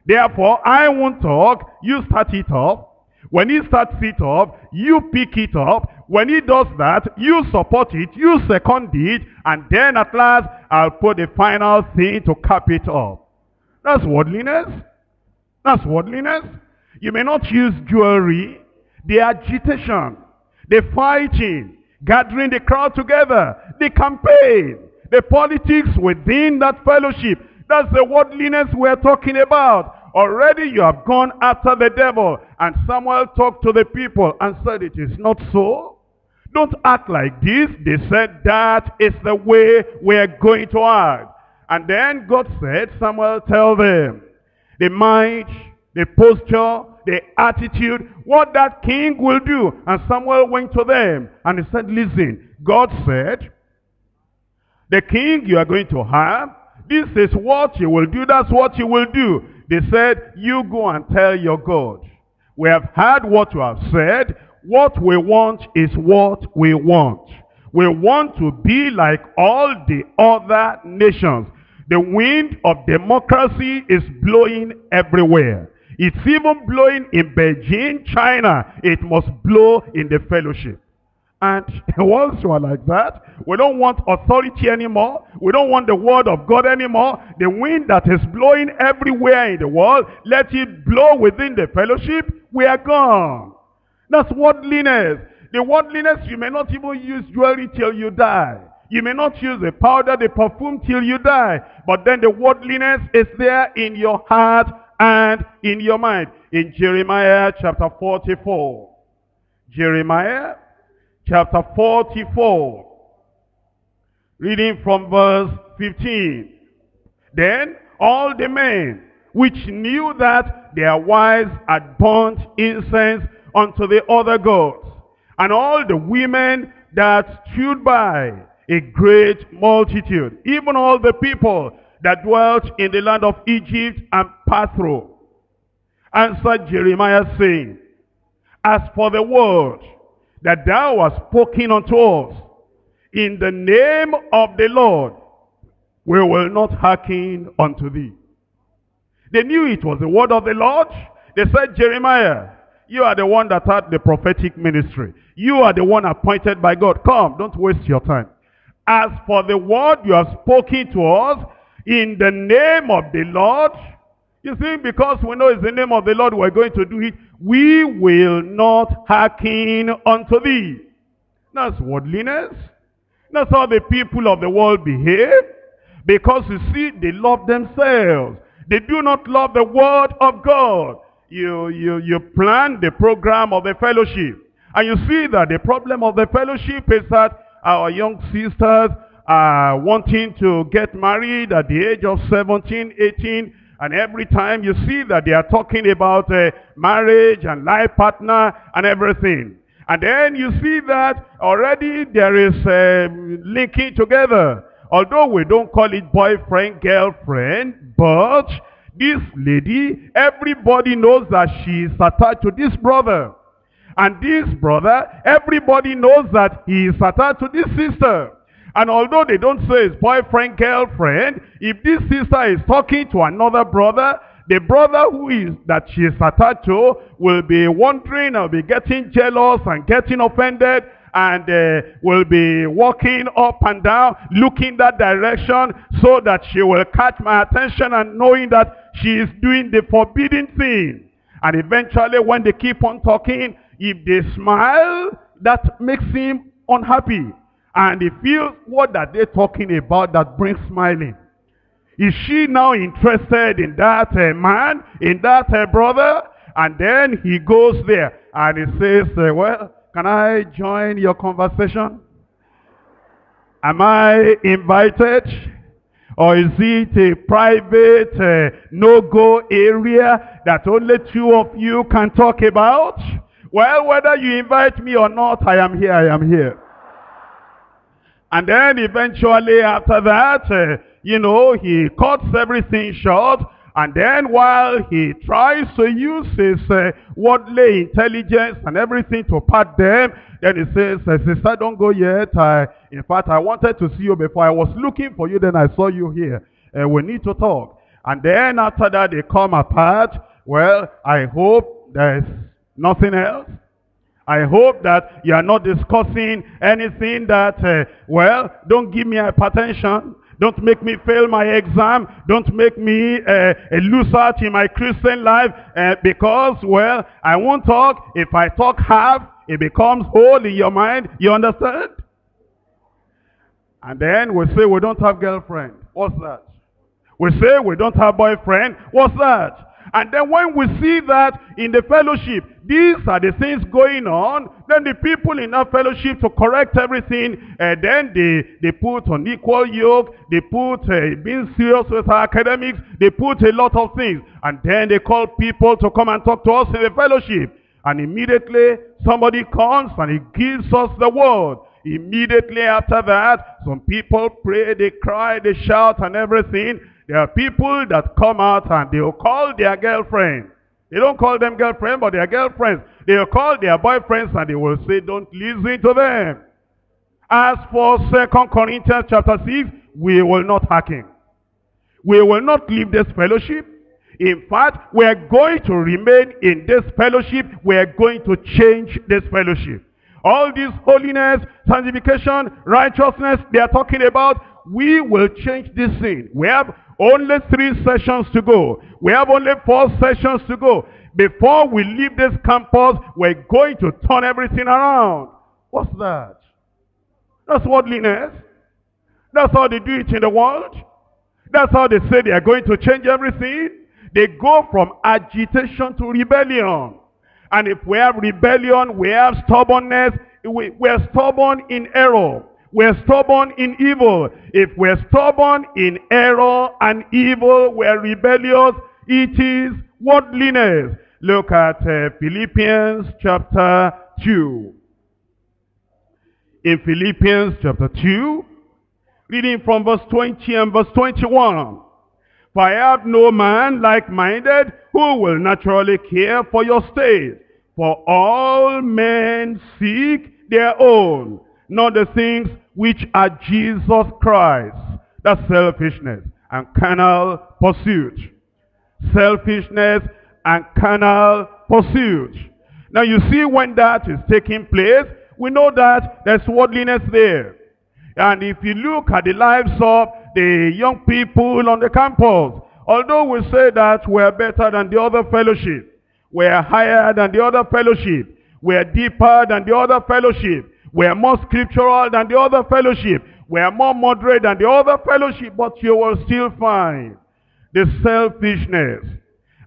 Therefore, I won't talk. You start it up. When he starts it up, you pick it up. When he does that, you support it. You second it. And then at last, I'll put the final thing to cap it off. That's worldliness. That's worldliness. You may not use jewelry. The agitation, the fighting, gathering the crowd together, the campaign, the politics within that fellowship. That's the worldliness we're talking about. Already you have gone after the devil. And Samuel talked to the people and said, it is not so. Don't act like this. They said, that is the way we're going to act. And then God said, Samuel, tell them, the mind, the posture, the attitude, what that king will do. And Samuel went to them and he said, listen, God said, the king you are going to have, this is what you will do, that's what you will do. They said, you go and tell your God, we have heard what you have said, what we want is what we want. We want to be like all the other nations. The wind of democracy is blowing everywhere. It's even blowing in Beijing, China. It must blow in the fellowship. And once you are like that, we don't want authority anymore. We don't want the word of God anymore. The wind that is blowing everywhere in the world, let it blow within the fellowship. We are gone. That's worldliness. The worldliness, you may not even use jewelry till you die. You may not use the powder, the perfume till you die. But then the worldliness is there in your heart and in your mind. In Jeremiah chapter 44. Jeremiah chapter 44. Reading from verse 15. Then all the men which knew that their wives had burnt incense unto the other gods, and all the women that stood by, a great multitude, even all the people that dwelt in the land of Egypt and Pathro, answered Jeremiah, saying, as for the word that thou hast spoken unto us, in the name of the Lord, we will not hearken unto thee. They knew it was the word of the Lord. They said, Jeremiah, you are the one that had the prophetic ministry. You are the one appointed by God. Come, don't waste your time. As for the word you have spoken to us, in the name of the Lord, you see, because we know it's the name of the Lord, we're going to do it. We will not hearken unto thee. That's worldliness. That's how the people of the world behave. Because you see, they love themselves. They do not love the word of God. You plan the program of the fellowship. And you see that the problem of the fellowship is that our young sisters are wanting to get married at the age of 17, 18. And every time you see that they are talking about marriage and life partner and everything. And then you see that already there is linking together. Although we don't call it boyfriend, girlfriend, but this lady, everybody knows that she is attached to this brother. And this brother, everybody knows that he is attached to this sister. And although they don't say it's boyfriend, girlfriend, if this sister is talking to another brother, the brother that she is attached to will be wondering, will be getting jealous and getting offended, and will be walking up and down, looking that direction, so that she will catch my attention and knowing that she is doing the forbidden thing. And eventually when they keep on talking, if they smile, that makes him unhappy. And he feels, what are they talking about that brings smiling? Is she now interested in that man, in that brother? And then he goes there and he says, well, can I join your conversation? Am I invited? Or is it a private no-go area that only two of you can talk about? Well, whether you invite me or not, I am here, I am here. And then eventually after that, he cuts everything short. And then while he tries to use his worldly intelligence and everything to pat them, then he says, sister, don't go yet. In fact, I wanted to see you before. I was looking for you, then I saw you here. We need to talk. And then after that, they come apart. Well, I hope there's nothing else. I hope that you are not discussing anything that, well, don't give me hypertension. Don't make me fail my exam. Don't make me a loser in my Christian life. Because, well, I won't talk. If I talk half, it becomes whole in your mind. You understand? And then we say we don't have girlfriend. What's that? We say we don't have boyfriend. What's that? And then when we see that in the fellowship, these are the things going on, then the people in that fellowship to correct everything, and then they put on equal yoke, they put being serious with our academics, they put a lot of things, and then they call people to come and talk to us in the fellowship. And immediately somebody comes and he gives us the word. Immediately after that, some people pray, they cry, they shout and everything. There are people that come out and they will call their girlfriend. They don't call them girlfriend, but they are girlfriends. They will call their boyfriends and they will say, don't listen to them. As for 2 Corinthians chapter 6, we will not hearken. We will not leave this fellowship. In fact, we are going to remain in this fellowship. We are going to change this fellowship. All this holiness, sanctification, righteousness they are talking about, we will change this thing. We have only 3 sessions to go. We have only 4 sessions to go. Before we leave this campus, we're going to turn everything around. What's that? That's worldliness. That's how they do it in the world. That's how they say they are going to change everything. They go from agitation to rebellion. And if we have rebellion, we have stubbornness. We are stubborn in error. We're stubborn in evil. If we're stubborn in error and evil, we're rebellious. It is worldliness. Look at Philippians chapter 2. In Philippians chapter 2, reading from verse 20 and verse 21. For I have no man like-minded who will naturally care for your state. For all men seek their own, not the things which are Jesus Christ. That's selfishness and carnal pursuit. Selfishness and carnal pursuit. Now you see, when that is taking place, we know that there's worldliness there. And if you look at the lives of the young people on the campus, although we say that we're better than the other fellowship, we're higher than the other fellowship, we're deeper than the other fellowship, we are more scriptural than the other fellowship. We are more moderate than the other fellowship. But you will still find the selfishness.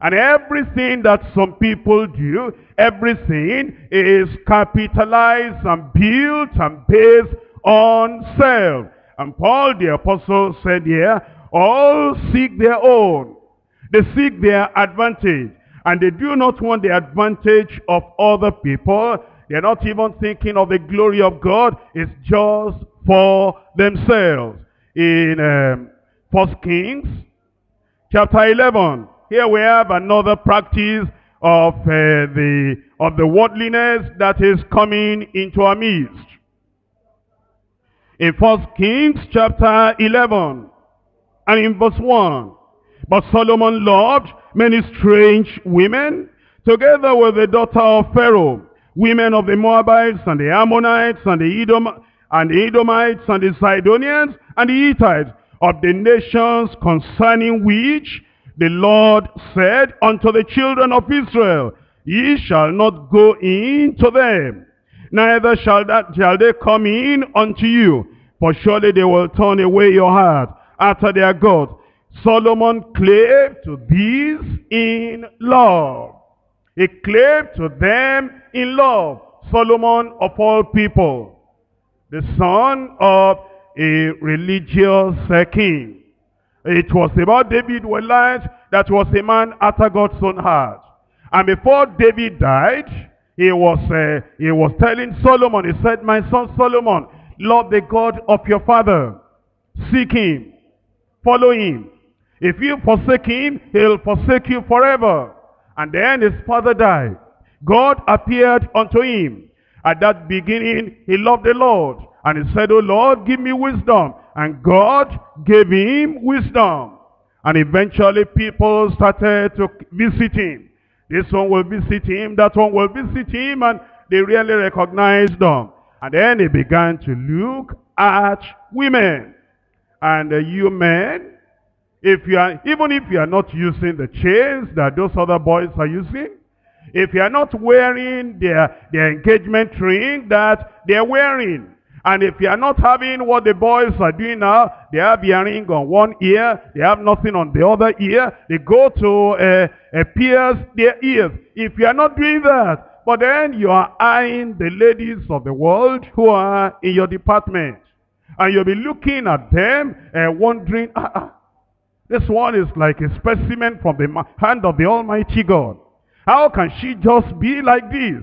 And everything that some people do, everything is capitalized and built and based on self. And Paul the apostle said here, all seek their own. They seek their advantage. And they do not want the advantage of other people. They're not even thinking of the glory of God. It's just for themselves. In 1 Kings chapter 11, here we have another practice of the worldliness that is coming into our midst. In 1 Kings chapter 11 and in verse 1, but Solomon loved many strange women, together with the daughter of Pharaoh, women of the Moabites and the Ammonites and the Edomites and the Sidonians and the Hittites, of the nations concerning which the Lord said unto the children of Israel, ye shall not go in to them, neither shall they come in unto you, for surely they will turn away your heart after their God. Solomon clave to these in love. He clave to them in love. Solomon of all people, the son of a religious king. It was about David Williams that was a man after God's own heart. And before David died, he was telling Solomon, he said, my son Solomon, love the God of your father. Seek him. Follow him. If you forsake him, he'll forsake you forever. And then his father died. God appeared unto him. At that beginning, he loved the Lord. And he said, "O Lord, give me wisdom." And God gave him wisdom. And eventually people started to visit him. This one will visit him, that one will visit him, and they really recognized them. And then he began to look at women. And you men, even if you are not using the chains that those other boys are using, if you are not wearing their engagement ring that they are wearing, and if you are not having what the boys are doing now, they have a ring on one ear, they have nothing on the other ear, they go to pierce their ears. If you are not doing that, but then you are eyeing the ladies of the world who are in your department, and you'll be looking at them and wondering, this one is like a specimen from the hand of the Almighty God. How can she just be like this?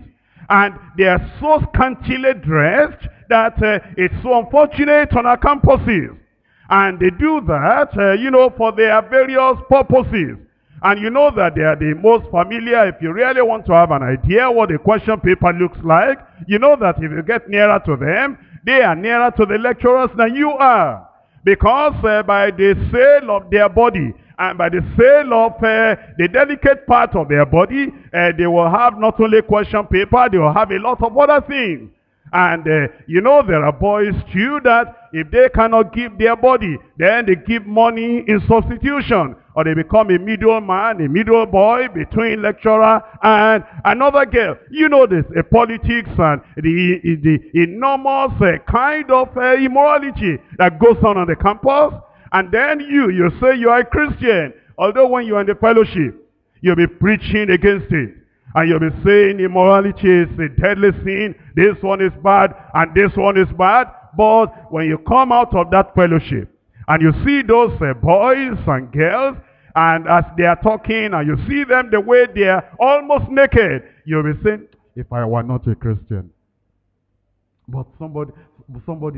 And they are so scantily dressed that it's so unfortunate on our campuses. And they do that, for their various purposes. And you know that they are the most familiar. If you really want to have an idea what the question paper looks like, you know that if you get nearer to them, they are nearer to the lecturers than you are. Because by the sale of their body, and by the sale of the delicate part of their body, they will have not only question paper, they will have a lot of other things. And there are boys too that if they cannot give their body, then they give money in substitution. Or they become a middleman, a middle boy between lecturer and another girl. You know this, politics and the enormous kind of immorality that goes on the campus. And then you say you are a Christian, although when you are in the fellowship, you'll be preaching against it. And you'll be saying immorality is a deadly sin, this one is bad, and this one is bad. But when you come out of that fellowship, and you see those boys and girls, and as they are talking, and you see them the way they are almost naked, you'll be saying, if I were not a Christian. But somebody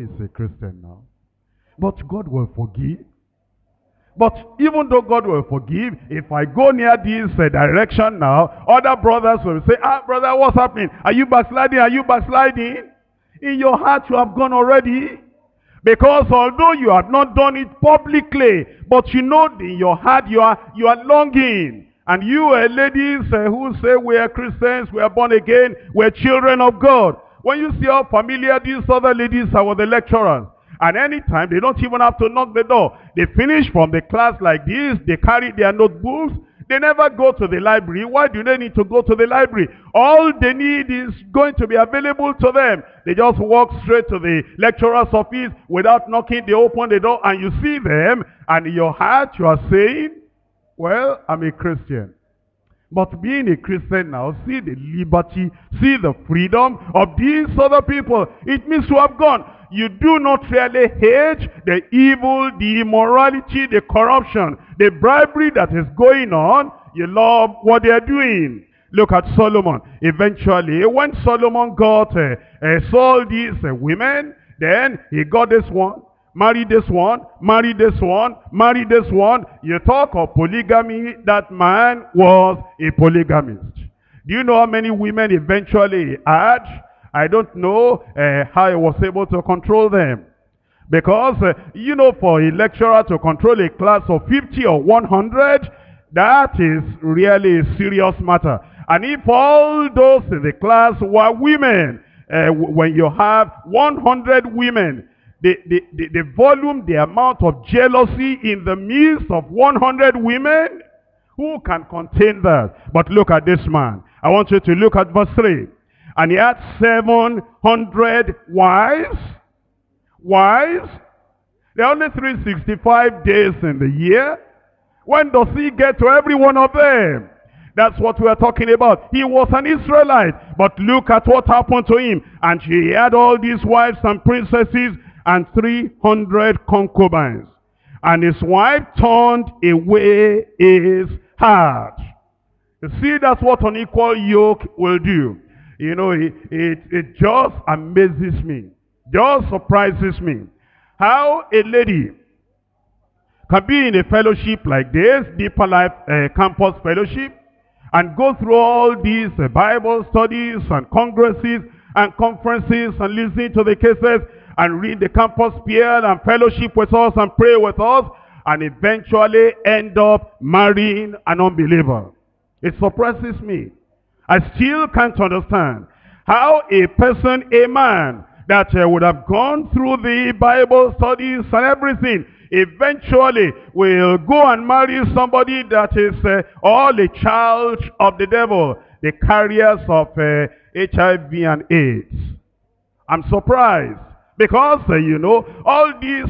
is a Christian now. But God will forgive. But even though God will forgive, if I go near this direction now, other brothers will say, brother, what's happening? Are you backsliding? Are you backsliding? In your heart you have gone already. Because although you have not done it publicly, but you know in your heart you are longing. And you are ladies who say we are Christians, we are born again, we are children of God. When you see how familiar these other ladies are with the lecturers, and anytime, they don't even have to knock the door. They finish from the class like this. They carry their notebooks. They never go to the library. Why do they need to go to the library? All they need is going to be available to them. They just walk straight to the lecturer's office without knocking. They open the door and you see them. And in your heart, you are saying, well, I'm a Christian. But being a Christian now, see the liberty, see the freedom of these other people. It means you have gone. You do not really hate the evil, the immorality, the corruption, the bribery that is going on. You love what they are doing. Look at Solomon. Eventually, when Solomon saw these women, then he got this one, married this one, married this one, married this one. You talk of polygamy, that man was a polygamist. Do you know how many women eventually had? I don't know how he was able to control them. Because, for a lecturer to control a class of 50 or 100, that is really a serious matter. And if all those in the class were women, when you have 100 women, the volume, the amount of jealousy in the midst of 100 women, who can contain that? But look at this man. I want you to look at verse 3. And he had 700 wives. Wives. There are only 365 days in the year. When does he get to every one of them? That's what we are talking about. He was an Israelite. But look at what happened to him. And he had all these wives and princesses and 300 concubines. And his wife turned away his heart. You see, that's what an unequal yoke will do. You know, it just amazes me, just surprises me, how a lady can be in a fellowship like this, Deeper Life Campus Fellowship, and go through all these Bible studies and congresses and conferences and listen to the cases and read the campus peer and fellowship with us and pray with us, and eventually end up marrying an unbeliever. It surprises me. I still can't understand how a person, a man, that would have gone through the Bible studies and everything, eventually will go and marry somebody that is all a child of the devil, the carriers of HIV and AIDS. I'm surprised because, you know, all these,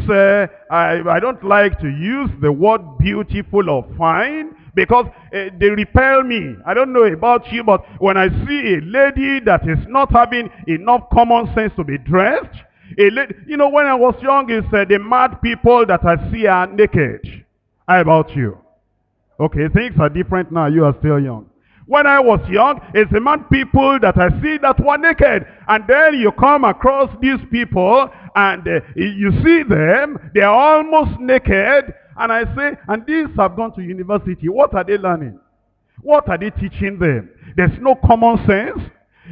I don't like to use the word beautiful or fine, because they repel me. I don't know about you, but when I see a lady that is not having enough common sense to be dressed, a lady, you know, when I was young, it's the mad people that I see are naked. How about you? Okay, things are different now. You are still young. When I was young, it's the mad people that I see that were naked. And then you come across these people and you see them, they're almost naked. And I say, and these have gone to university. What are they learning? What are they teaching them? There's no common sense.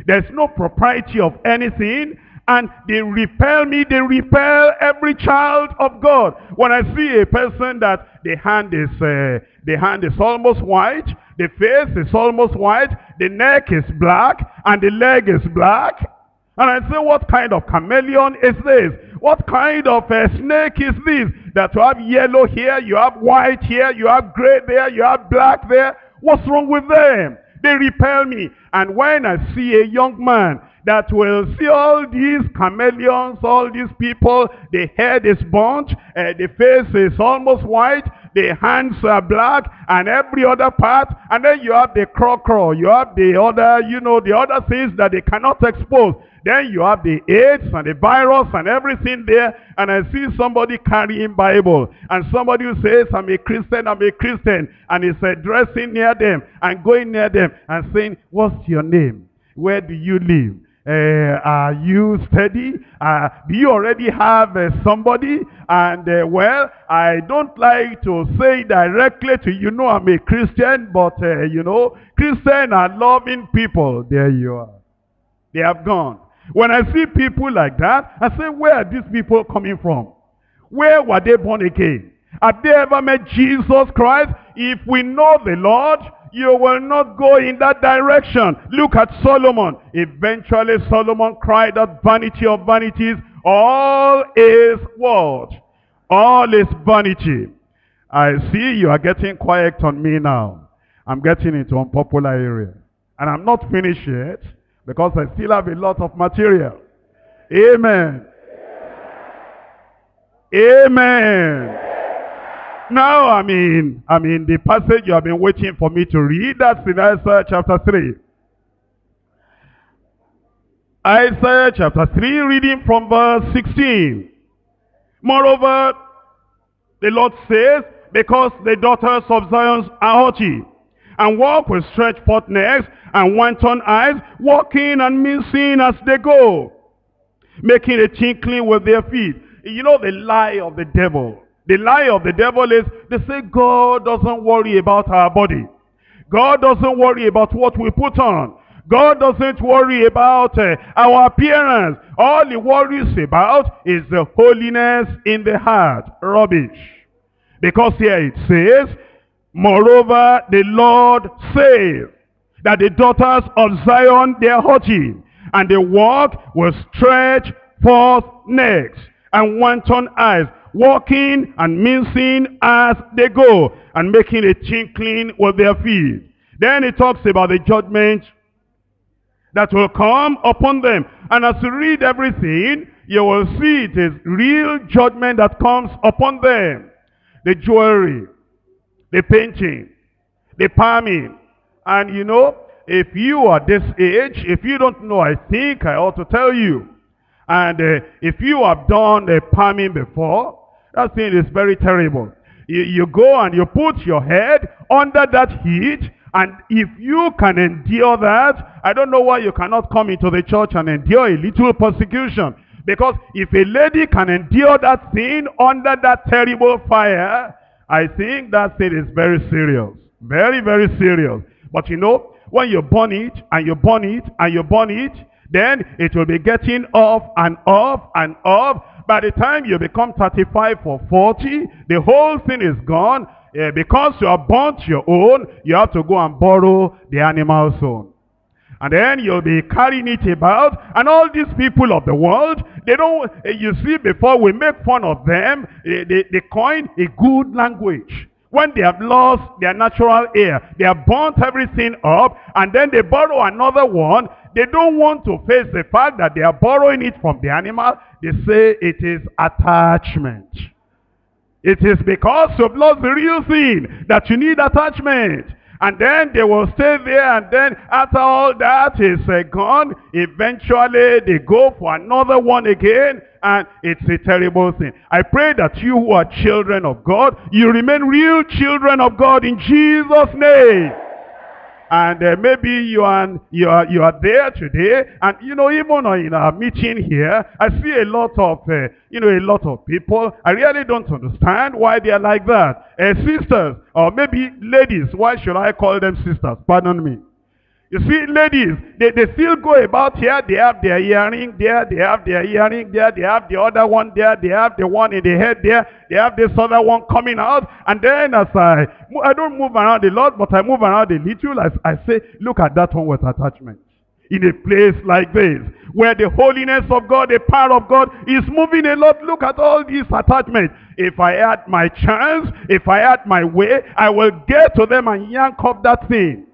There's no propriety of anything. And they repel me. They repel every child of God. When I see a person that the hand is almost white, the face is almost white, the neck is black, and the leg is black, and I say, what kind of chameleon is this? What kind of a snake is this? That you have yellow here, you have white here, you have gray there, you have black there. What's wrong with them? They repel me. And when I see a young man that will see all these chameleons, all these people, the head is burnt, the face is almost white, the hands are black, and every other part, and then you have the crow, you have the other, you know, the other things that they cannot expose. Then you have the AIDS and the virus and everything there, and I see somebody carrying Bible, and somebody who says, I'm a Christian, and is dressing near them, and going near them, and saying, what's your name? Where do you live? Are you steady? Do you already have somebody? And well, I don't like to say directly to you, know, I'm a Christian, but you know, Christians are loving people. There you are. They have gone. When I see people like that, I say, where are these people coming from? Where were they born again? Have they ever met Jesus Christ? If we know the Lord, you will not go in that direction. Look at Solomon. Eventually, Solomon cried out, vanity of vanities. All is what? All is vanity. I see you are getting quiet on me now. I'm getting into unpopular area. And I'm not finished yet, because I still have a lot of material. Amen. Amen. Now I mean the passage you have been waiting for me to read. That's in Isaiah chapter 3. Isaiah chapter 3, reading from verse 16. Moreover, the Lord says, because the daughters of Zion are haughty, and walk with stretched forth necks, and wanton eyes, walking and mincing as they go, making a tinkling with their feet. You know the lie of the devil. The lie of the devil is, they say God doesn't worry about our body. God doesn't worry about what we put on. God doesn't worry about our appearance. All he worries about is the holiness in the heart. Rubbish. Because here it says, moreover, the Lord says that the daughters of Zion, they are haughty, and they walk with stretched forth necks and wanton eyes, walking and mincing as they go, and making a tinkling with their feet. Then it talks about the judgment that will come upon them. And as you read everything, you will see it is real judgment that comes upon them. The jewelry, the painting, the palming. And you know, if you are this age, if you don't know, I think I ought to tell you. And if you have done palming before, that thing is very terrible. You go and you put your head under that heat, and if you can endure that, I don't know why you cannot come into the church and endure a little persecution. Because if a lady can endure that thing under that terrible fire, I think that thing is very serious. Very, very serious. But you know, when you burn it, and you burn it, and you burn it, then it will be getting off and off and off. By the time you become 35 or 40, the whole thing is gone. Because you have burnt your own, you have to go and borrow the animal's own. And then you'll be carrying it about. And all these people of the world, they don't, you see, before we make fun of them, they coin a good language. When they have lost their natural heir, they have burnt everything up, and then they borrow another one. They don't want to face the fact that they are borrowing it from the animal. They say it is attachment. It is because you've lost the real thing that you need attachment. And then they will stay there, and then after all that is gone, eventually they go for another one again, and it's a terrible thing. I pray that you who are children of God, you remain real children of God in Jesus' name. And maybe you are there today, and you know, even in our meeting here, I see a lot of people. I really don't understand why they are like that. Sisters, or maybe ladies. Why should I call them sisters? Pardon me. You see, ladies, they still go about here. They have their earring there. They have their earring there. They have the other one there. They have the one in the head there. They have this other one coming out. And then as I don't move around a lot, but I move around a little. I say, look at that one with attachment. In a place like this, where the holiness of God, the power of God is moving a lot. Look at all these attachments. If I had my chance, if I had my way, I will get to them and yank off that thing.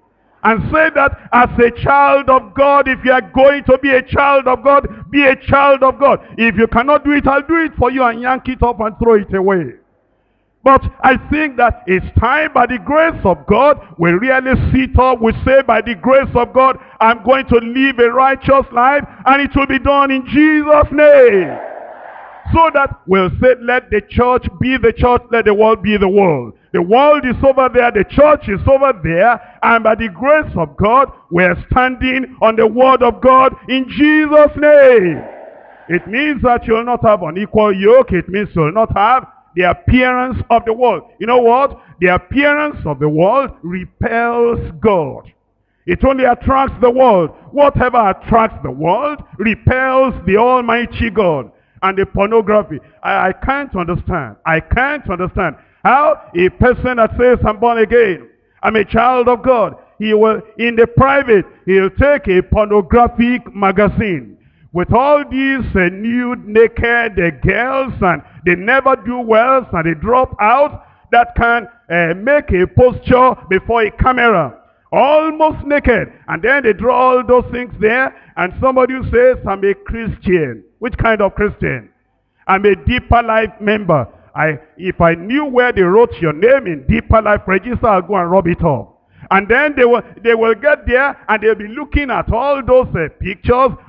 And say that as a child of God, if you are going to be a child of God, be a child of God. If you cannot do it, I'll do it for you, and yank it up and throw it away. But I think that it's time, by the grace of God, we really sit up. We say, by the grace of God, I'm going to live a righteous life, and it will be done in Jesus' name. So that we'll say, let the church be the church, let the world be the world. The world is over there, the church is over there, and by the grace of God, we're standing on the word of God in Jesus' name. It means that you'll not have an equal yoke. It means you'll not have the appearance of the world. You know what? The appearance of the world repels God. It only attracts the world. Whatever attracts the world repels the Almighty God. And the pornography. I can't understand. I can't understand how a person that says, I'm born again, I'm a child of God, he will, in the private, he'll take a pornographic magazine with all these nude, naked girls, and they never do well, and they drop out, that can make a posture before a camera. Almost naked. And then they draw all those things there, and somebody who says, I'm a Christian. Which kind of Christian? I'm a Deeper Life member. If I knew where they wrote your name in Deeper Life register, I'll go and rub it up. And then they will get there, and they'll be looking at all those pictures,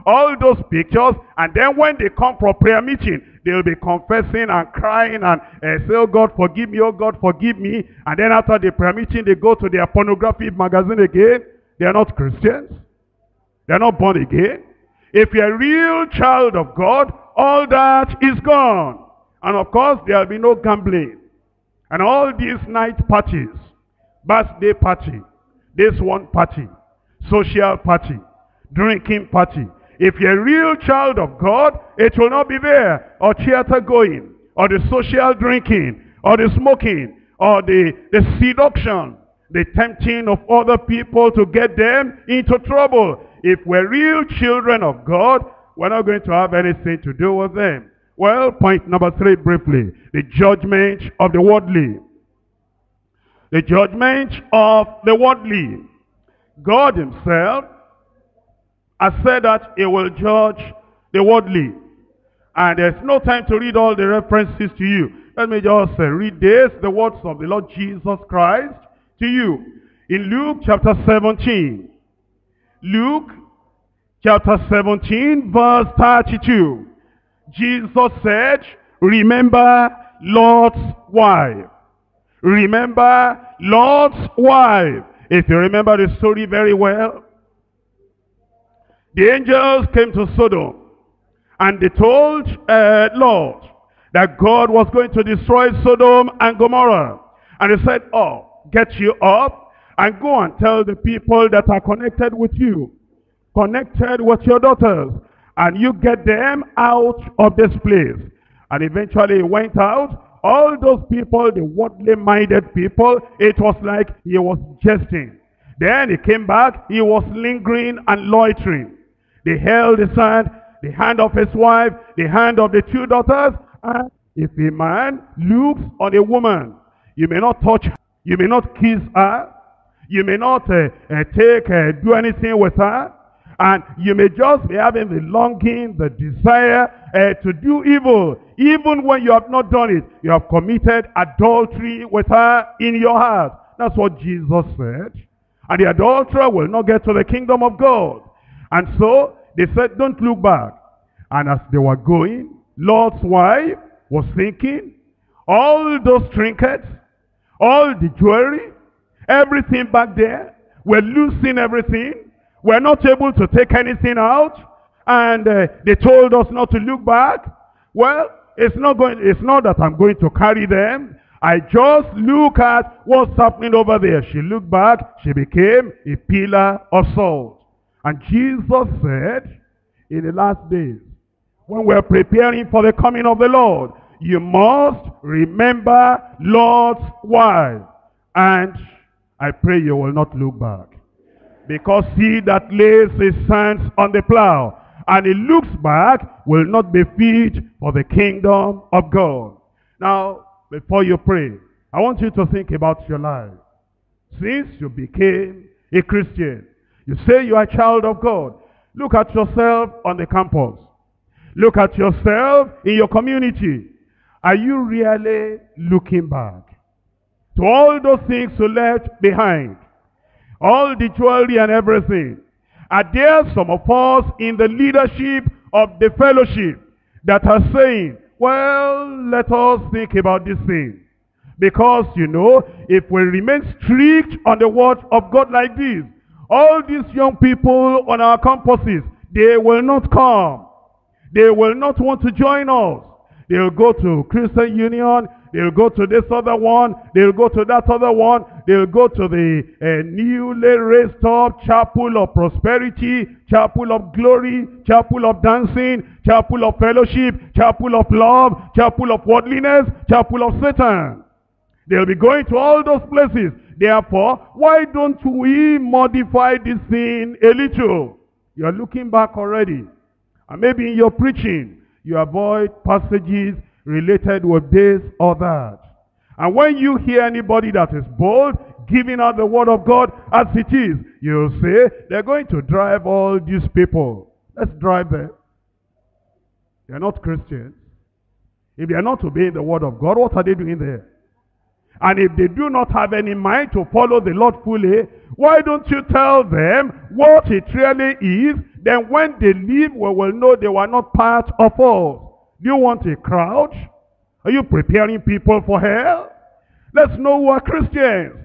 and then when they come for prayer meeting, they'll be confessing and crying and say, oh God, forgive me, oh God, forgive me. And then after the prayer meeting, they go to their pornography magazine again. They're not Christians. They're not born again. If you're a real child of God, all that is gone. And of course, there'll be no gambling. And all these night parties, birthday party, this one party, social party, drinking party. If you're a real child of God, it will not be there. Or theater going, or the social drinking, or the smoking, or the seduction, the tempting of other people to get them into trouble. If we're real children of God, we're not going to have anything to do with them. Well, point number three briefly, the judgment of the worldly. The judgment of the worldly. God himself has said that he will judge the worldly. And there's no time to read all the references to you. Let me just read this, the words of the Lord Jesus Christ to you. In Luke chapter 17. Luke chapter 17 verse 32. Jesus said, remember Lot's wife. Remember Lot's wife. If you remember the story very well, the angels came to Sodom, and they told Lot that God was going to destroy Sodom and Gomorrah. And he said, oh, get you up and go and tell the people that are connected with you, connected with your daughters, and you get them out of this place. And eventually he went out. All those people, the worldly minded people, it was like he was jesting. Then he came back, he was lingering and loitering. They held his hand, the hand of his wife, the hand of the two daughters. And if a man looks on a woman, you may not touch her, you may not kiss her, you may not do anything with her, and you may just be having the longing, the desire to do evil. Even when you have not done it, you have committed adultery with her in your heart. That's what Jesus said. And the adulterer will not get to the kingdom of God. And so they said, don't look back. And as they were going, Lord's wife was thinking, all those trinkets, all the jewelry, everything back there, we're losing everything. We're not able to take anything out. And they told us not to look back. Well, it's not that I'm going to carry them. I just look at what's happening over there. She looked back. She became a pillar of salt. And Jesus said, in the last days, when we're preparing for the coming of the Lord, you must remember Lord's wife. And I pray you will not look back. Because he that lays his hands on the plow and he looks back will not be fit for the kingdom of God. Now, before you pray, I want you to think about your life. Since you became a Christian, you say you are a child of God. Look at yourself on the campus. Look at yourself in your community. Are you really looking back to all those things you left behind? All the jewelry and everything. Are there some of us in the leadership of the fellowship that are saying, well, let us think about this thing? Because, you know, if we remain strict on the word of God like this, all these young people on our campuses, they will not come. They will not want to join us. They will go to Christian Union. They will go to this other one. They will go to that other one. They will go to the newly raised up Chapel of Prosperity, Chapel of Glory, Chapel of Dancing, Chapel of Fellowship, Chapel of Love, Chapel of Worldliness, Chapel of Satan. They will be going to all those places. Therefore, why don't we modify this thing a little? You are looking back already. And maybe in your preaching, you avoid passages related with this or that. And when you hear anybody that is bold, giving out the word of God as it is, you'll say, they're going to drive all these people. Let's drive them. They're not Christians. If they're not obeying the word of God, what are they doing there? And if they do not have any mind to follow the Lord fully, why don't you tell them what it really is? Then when they leave, we will know they were not part of us. Do you want a crowd? Are you preparing people for hell? Let's know who are Christians.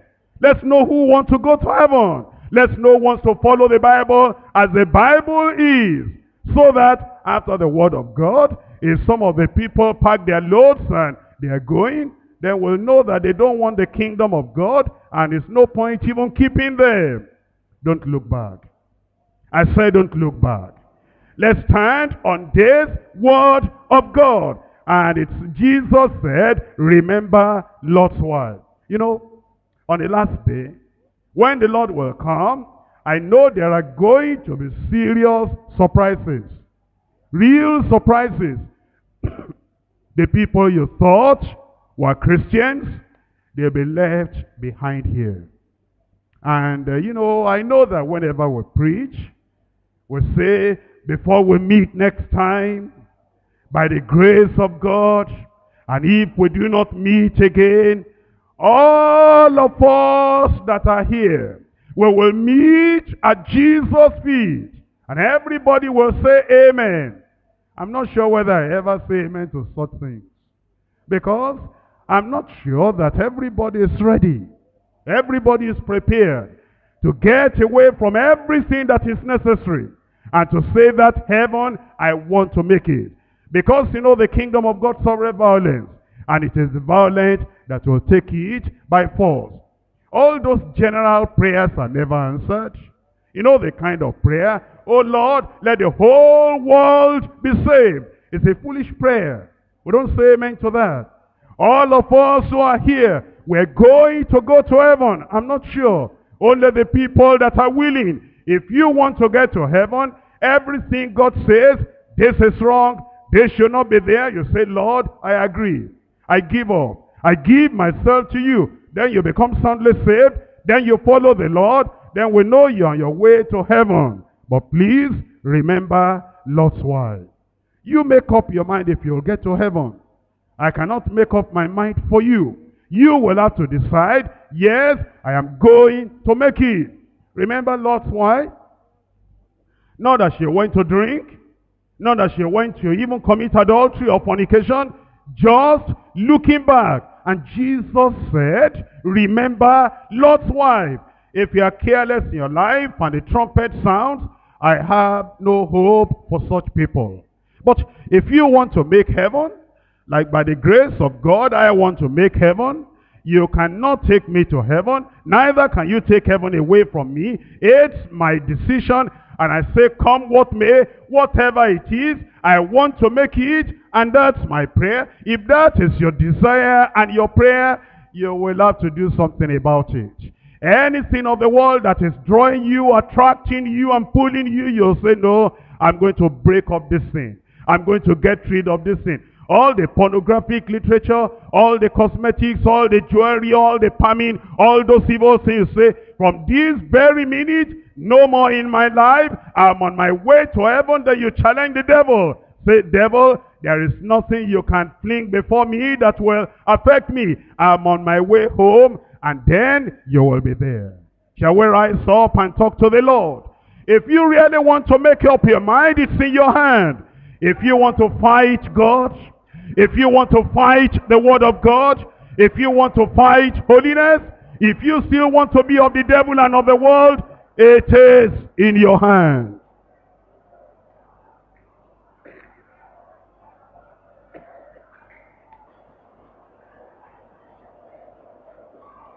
Let's know who want to go to heaven. Let's know who wants to follow the Bible as the Bible is. So that after the word of God, if some of the people pack their loads and they are going, then we'll know that they don't want the kingdom of God, and it's no point even keeping them. Don't look back. I say don't look back. Let's stand on this word of God. And it's Jesus said, remember Lord's wife. You know, on the last day, when the Lord will come, I know there are going to be serious surprises. Real surprises. The people you thought were Christians, they'll be left behind here. And you know, I know that whenever we preach, we say, before we meet next time, by the grace of God, and if we do not meet again, all of us that are here, we will meet at Jesus' feet. And everybody will say amen. I'm not sure whether I ever say amen to such things. Because I'm not sure that everybody is ready. Everybody is prepared to get away from everything that is necessary. And to say that, heaven, I want to make it. Because you know the kingdom of God suffers violence. And it is the violent that will take it by force. All those general prayers are never answered. You know the kind of prayer, oh Lord, let the whole world be saved. It's a foolish prayer. We don't say amen to that. All of us who are here, we're going to go to heaven. I'm not sure. Only the people that are willing. If you want to get to heaven, everything God says, this is wrong, this should not be there. You say, Lord, I agree. I give up. I give myself to you. Then you become soundly saved. Then you follow the Lord. Then we know you're on your way to heaven. But please remember Lot's wife. You make up your mind if you'll get to heaven. I cannot make up my mind for you. You will have to decide, yes, I am going to make it. Remember Lot's wife? Not that she went to drink. Not that she went to even commit adultery or fornication. Just looking back. And Jesus said, remember Lot's wife. If you are careless in your life and the trumpet sounds, I have no hope for such people. But if you want to make heaven, like by the grace of God, I want to make heaven, you cannot take me to heaven, neither can you take heaven away from me. It's my decision, and I say, come what may, whatever it is, I want to make it, and that's my prayer. If that is your desire and your prayer, you will have to do something about it. Anything of the world that is drawing you, attracting you, and pulling you, you'll say, no, I'm going to break up this thing. I'm going to get rid of this thing. All the pornographic literature, all the cosmetics, all the jewelry, all the pamming, all those evil things, you say, from this very minute, no more in my life, I'm on my way to heaven. Then you challenge the devil. Say, devil, there is nothing you can fling before me that will affect me. I'm on my way home, and then you will be there. Shall we rise up and talk to the Lord? If you really want to make up your mind, it's in your hand. If you want to fight God, if you want to fight the Word of God, if you want to fight holiness, if you still want to be of the devil and of the world, it is in your hand.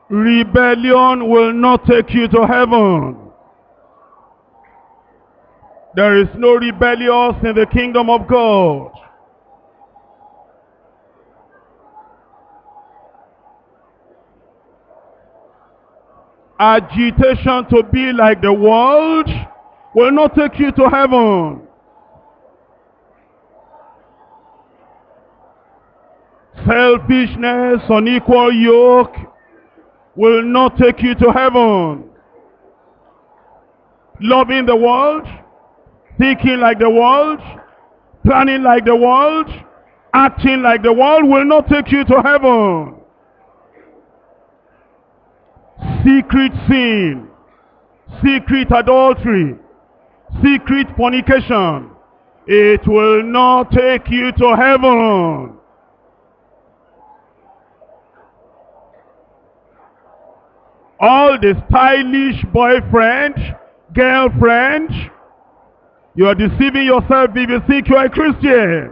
Rebellion will not take you to heaven. There is no rebellious in the kingdom of God. Agitation to be like the world will not take you to heaven. Selfishness, unequal yoke will not take you to heaven. Loving the world, thinking like the world, planning like the world, acting like the world will not take you to heaven. Secret sin, secret adultery, secret fornication, it will not take you to heaven. All the stylish boyfriend, girlfriend, you are deceiving yourself if you think you are a Christian.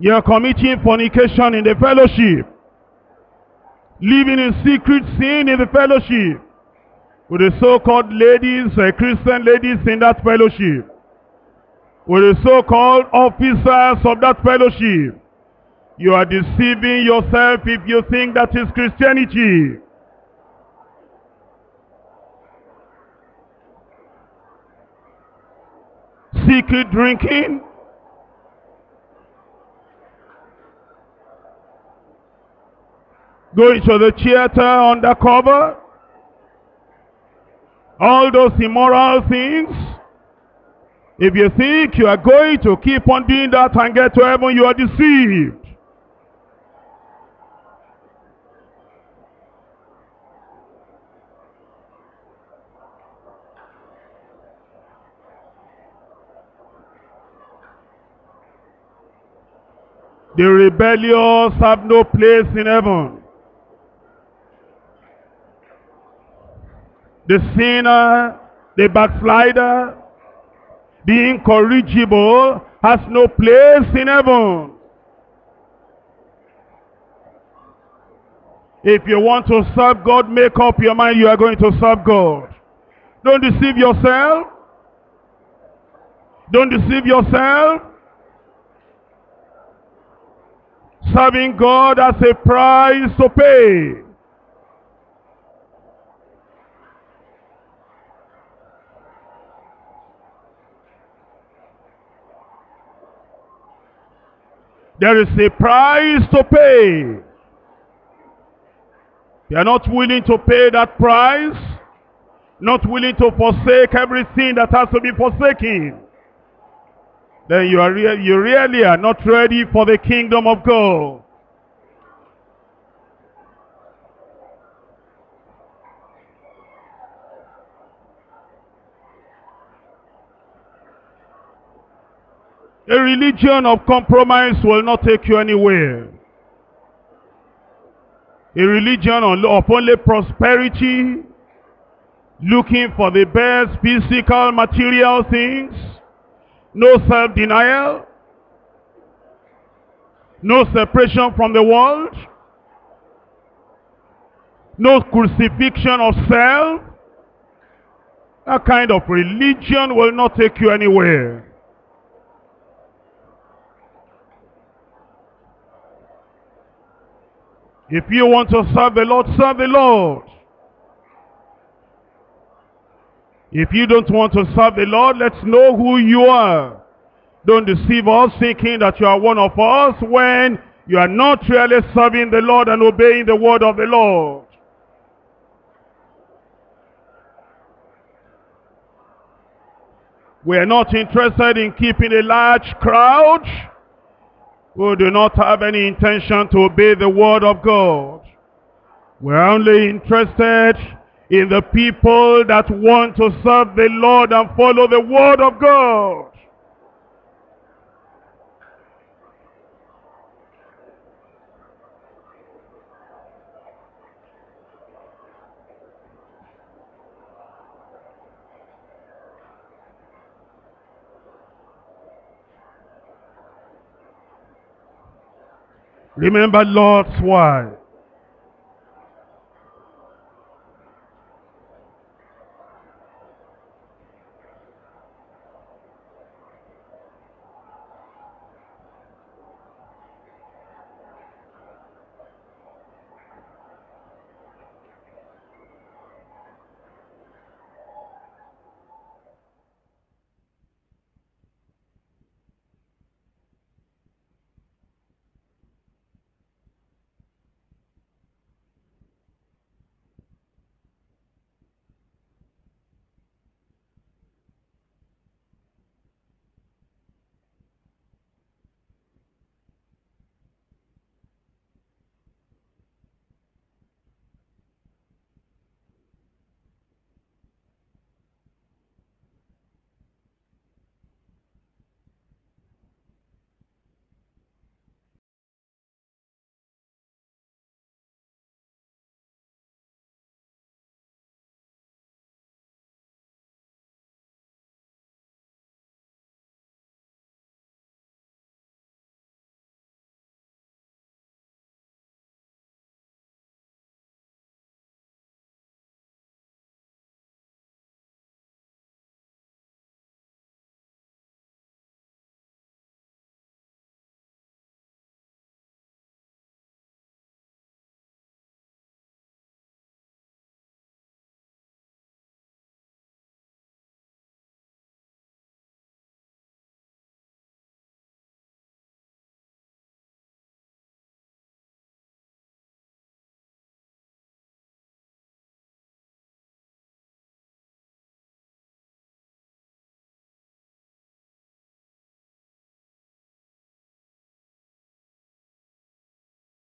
You are committing fornication in the fellowship, living in secret sin in the fellowship, with the so-called ladies, Christian ladies in that fellowship, with the so-called officers of that fellowship. You are deceiving yourself if you think that is Christianity. Secret drinking, going to the theater undercover, all those immoral things. If you think you are going to keep on doing that and get to heaven, you are deceived. The rebellious have no place in heaven. the sinner, the backslider, the incorrigible has no place in heaven. If you want to serve God, make up your mind you are going to serve God. Don't deceive yourself. Don't deceive yourself. Serving God has a price to pay. There is a price to pay. They are not willing to pay that price, not willing to forsake everything that has to be forsaken, then you really are not ready for the kingdom of God. A religion of compromise will not take you anywhere. A religion of only prosperity, looking for the best physical, material things, no self-denial, no separation from the world, no crucifixion of self. That kind of religion will not take you anywhere. If you want to serve the Lord, serve the Lord. If you don't want to serve the Lord, let's know who you are. Don't deceive us thinking that you are one of us when you are not really serving the Lord and obeying the word of the Lord. We are not interested in keeping a large crowd who do not have any intention to obey the word of God. We're only interested in the people that want to serve the Lord and follow the word of God. Remember Lord's wife.